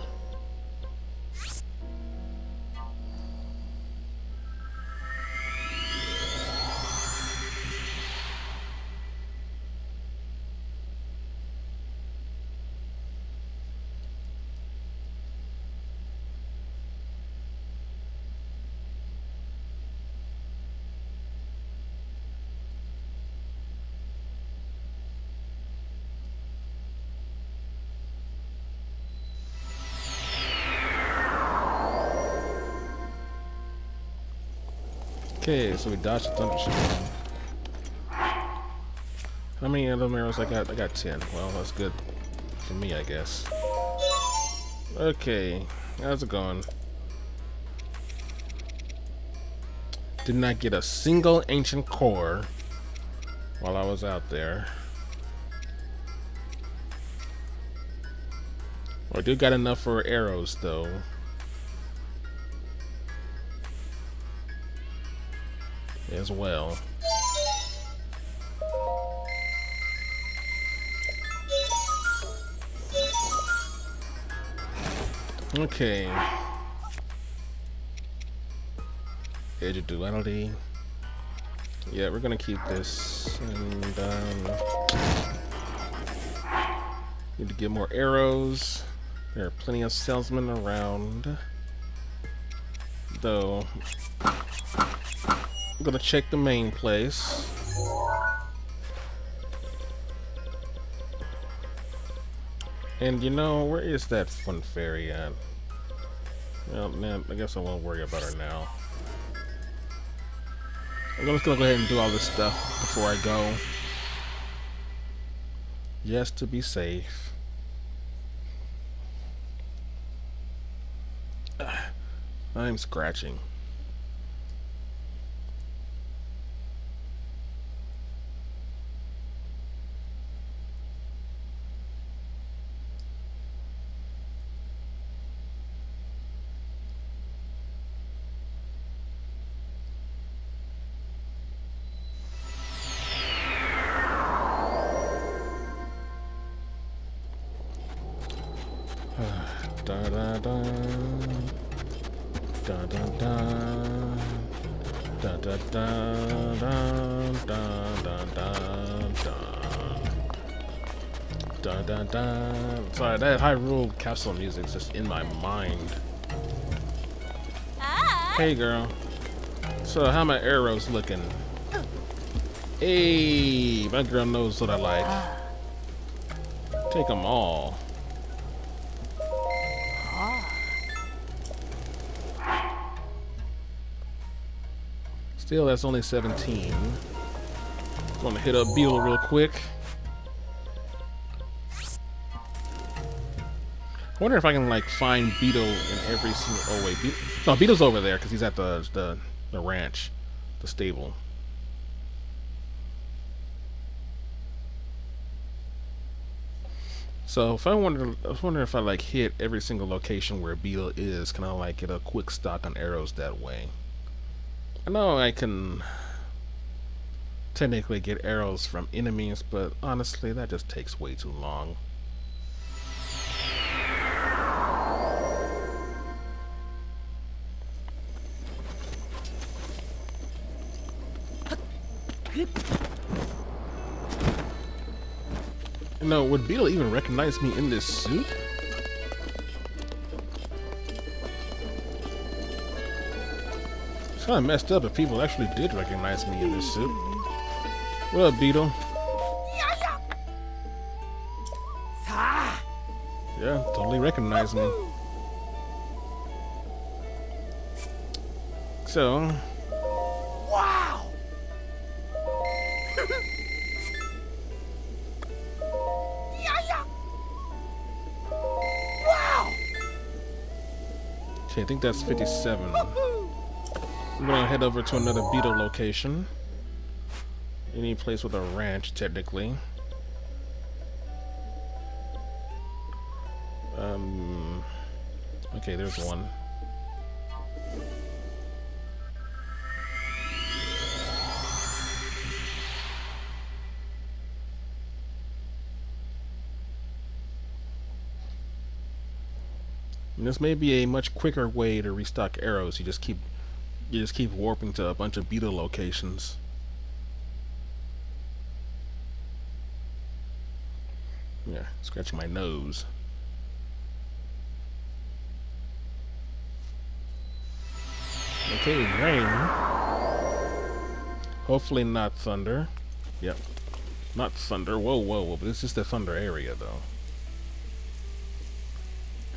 okay, so we dodged the thunderstorm. How many other arrows I got? I got ten. Well, that's good for me, I guess. Okay, how's it going? Did not get a single ancient core while I was out there. Well, I do got enough for arrows, though. As well. Okay. Edge of duality. Yeah, we're gonna keep this, and um, need to get more arrows. There are plenty of salesmen around, though. I'm gonna check the main place. And you know, where is that fun fairy at? Well, man, I guess I won't worry about her now. I'm just gonna go ahead and do all this stuff before I go. Just to be safe. I'm scratching. Sorry, that Hyrule Castle music's just in my mind. Ah. Hey, girl. So, how my arrows looking? Uh. Hey, my girl knows what I like. Uh. Take them all. Uh. Still, that's only seventeen. Gonna hit up Beale real quick. I wonder if I can, like, find Beetle in every single... Oh, wait. Be no, Beetle's over there, because he's at the, the the ranch. The stable. So, if I wonder... I was wondering if I, like, hit every single location where Beetle is, can I, like, get a quick stock on arrows that way? I know I can technically get arrows from enemies, but honestly, that just takes way too long. No, would Beetle even recognize me in this suit? It's kind of messed up if people actually did recognize me in this suit. What up, Beetle? Yeah, totally recognize me. So... I think that's fifty-seven. I'm gonna head over to another Beetle location. Any place with a ranch, technically. Um. Okay, there's one. And this may be a much quicker way to restock arrows. You just keep you just keep warping to a bunch of beetle locations. Yeah, scratching my nose. Okay, rain. Hopefully not thunder. Yep. Not thunder. Whoa, whoa, whoa. But this is the thunder area, though.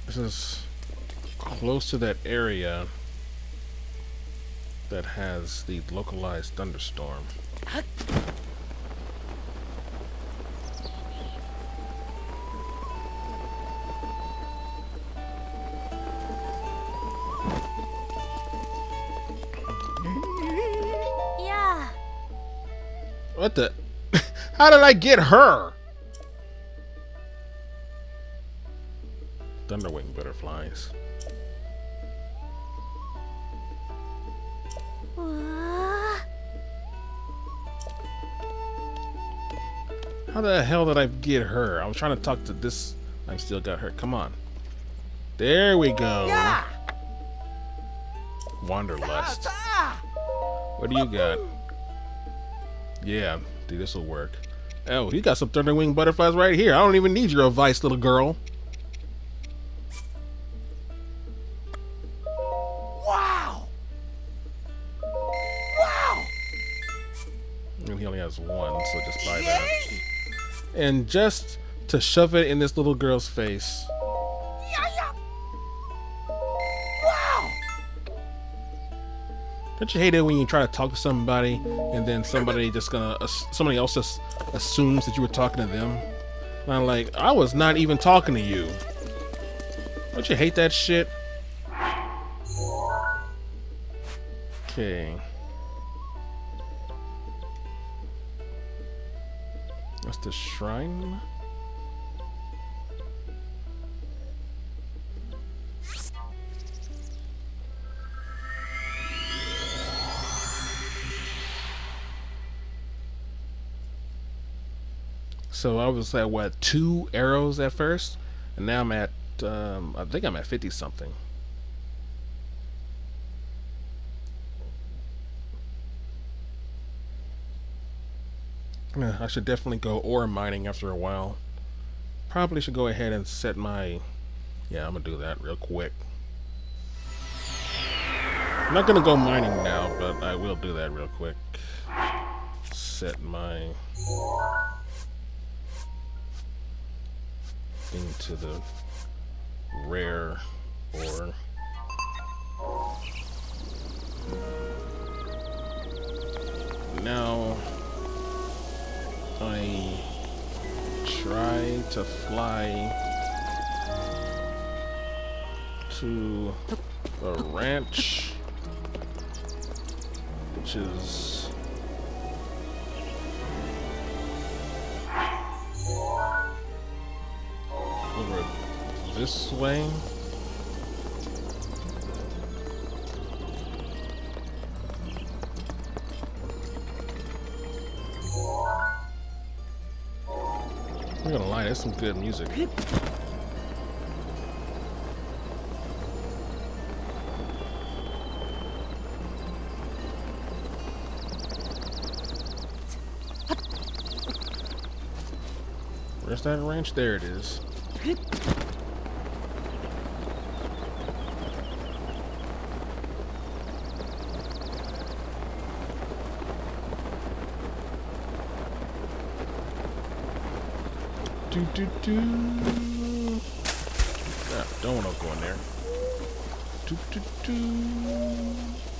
This is close to that area that has the localized thunderstorm. What the? How did I get her? Thunderwing butterflies. Aww. How the hell did I get her? I was trying to talk to this. I still got her. Come on. There we go. Yeah. Wanderlust. What do you got? Yeah, dude, this will work. Oh, you got some thunderwing butterflies right here. I don't even need your advice, little girl. Wow! Wow! And he only has one, so just buy that. Yay! And just to shove it in this little girl's face. Yeah, yeah. Don't you hate it when you try to talk to somebody and then somebody just gonna uh, somebody else just assumes that you were talking to them? And I'm like, I was not even talking to you. Don't you hate that shit? Okay. What's the shrine? So I was at what, two arrows at first, and now I'm at um, I think I'm at fifty something. Yeah, I should definitely go ore mining after a while. Probably should go ahead and set my, yeah, I'm gonna do that real quick. I'm not gonna go mining now, but I will do that real quick. Set my into the rare ore. Now I try to fly to the ranch, which is over this way. I'm gonna lie, that's some good music. Where's that ranch? There it is. Do, do, do. Ah, don't want to go in there. Do, do, do.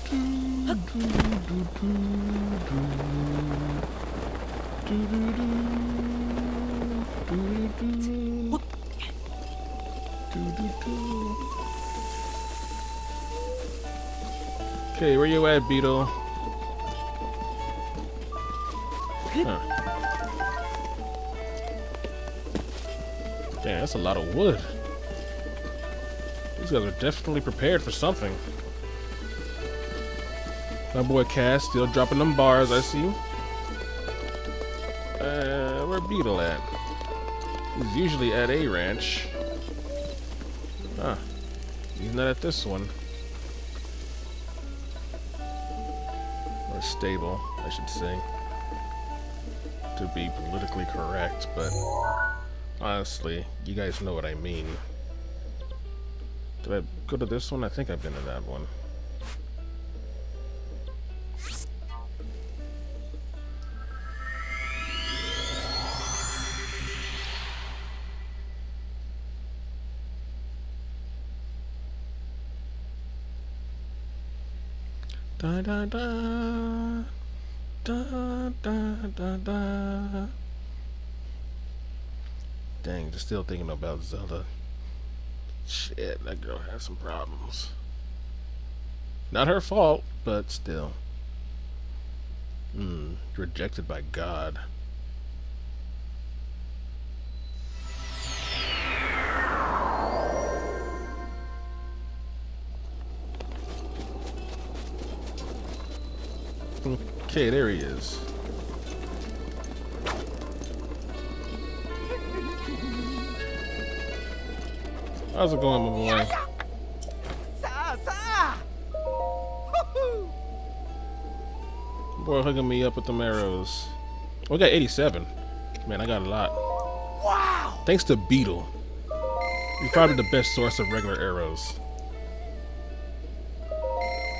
Do, do, do, do, do. Do, do, do. Do, do, do. Do, do, do. Okay, where you at, Beetle? Huh. Damn, that's a lot of wood. These guys are definitely prepared for something. My boy Cass still dropping them bars, I see. Uh, where Beetle at? He's usually at a ranch. Huh. He's not at this one. Or stable, I should say. To be politically correct, but honestly, you guys know what I mean. Did I go to this one? I think I've been to that one. Da da da da da da da. Dang, just still thinking about Zelda. Shit, that girl has some problems. Not her fault, but still. Hmm, rejected by God. Okay, there he is. How's it going, my boy? Boy, hooking me up with them arrows. We got eighty-seven. Man, I got a lot. Wow! Thanks to Beetle. You're probably the best source of regular arrows.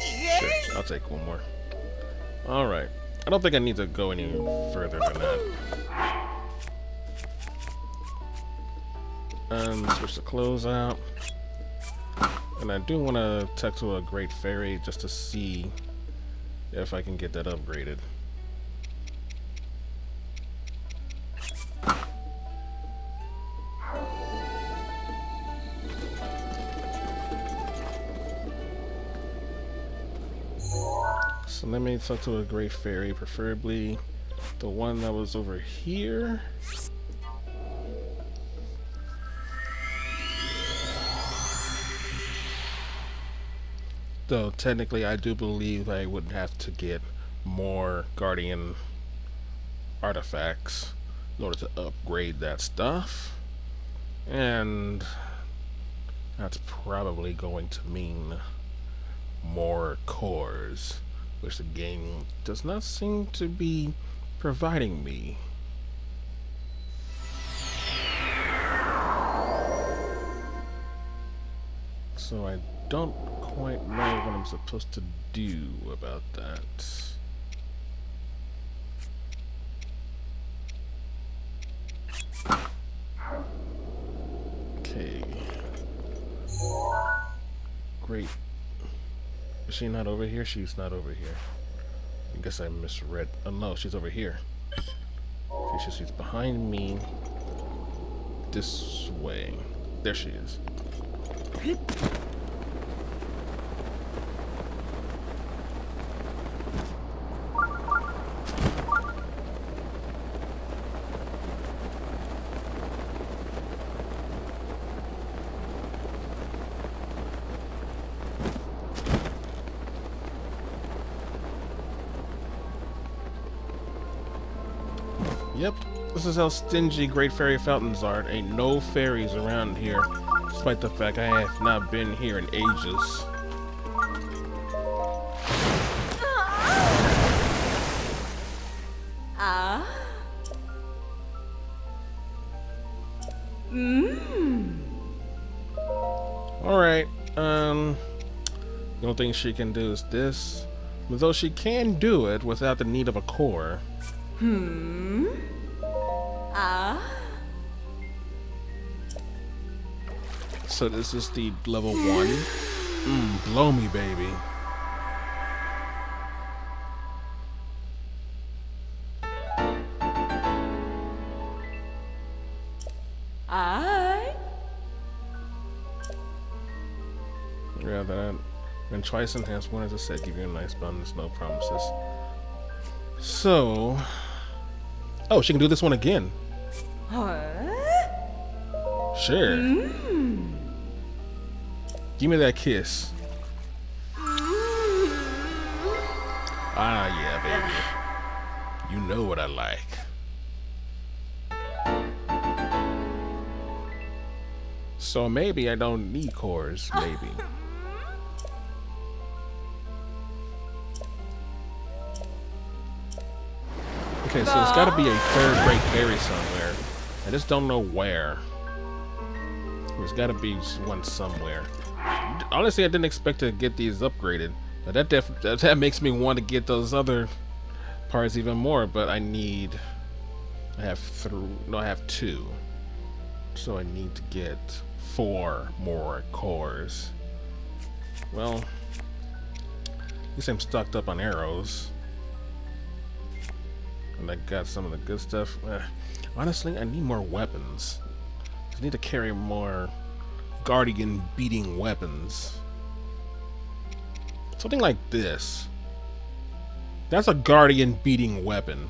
Sure, I'll take one more. Alright. I don't think I need to go any further than that. Um, switch the clothes out. And I do want to talk to a great fairy just to see if I can get that upgraded. So let me talk to a great fairy, preferably the one that was over here. Though technically I do believe I would have to get more guardian artifacts in order to upgrade that stuff. And that's probably going to mean more cores, which the game does not seem to be providing me. So I don't quite know what I'm supposed to do about that. Okay. Great. Is she not over here? She's not over here. I guess I misread. Oh no, she's over here. Okay, she's, she's behind me. This way. There she is. Yep, this is how stingy great fairy fountains are. Ain't no fairies around here, despite the fact I have not been here in ages. Ah. Mmm. Alright, um, the only thing she can do is this, though she can do it without the need of a core. Hmm. Ah. So this is the level one. Mm, blow me, baby. I. Yeah, that. And twice enhanced. One, as I said, give you a nice bonus. No promises. So. Oh, she can do this one again. Huh? Sure. Mm. Give me that kiss. Mm. Ah, yeah, baby. You know what I like. so maybe I don't need cores, maybe. Okay, so there's gotta be a third great fairy somewhere. I just don't know where. There's gotta be one somewhere. Honestly, I didn't expect to get these upgraded. But that def that makes me want to get those other parts even more, but I need... I have through no I have two. So I need to get four more cores. Well, at least I'm stocked up on arrows. And I got some of the good stuff. Uh, honestly, I need more weapons. I need to carry more guardian beating weapons. Something like this. That's a guardian beating weapon.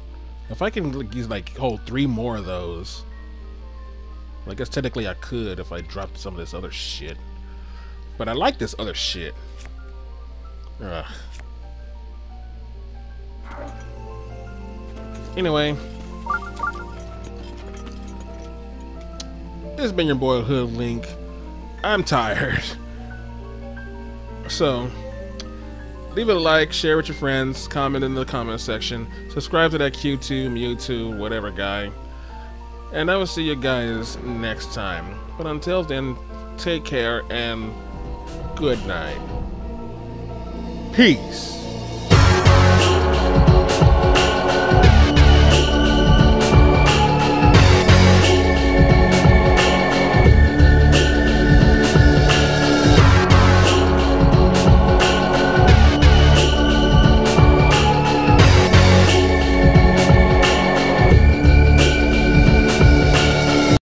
If I can use like hold three more of those. I guess technically I could if I dropped some of this other shit. But I like this other shit. Ugh. Anyway. This has been your boy Hood Link. I'm tired. So, leave it a like, share with your friends, comment in the comment section, subscribe to that Q two, Mewtwo, whatever guy. And I will see you guys next time. But until then, take care and good night. Peace.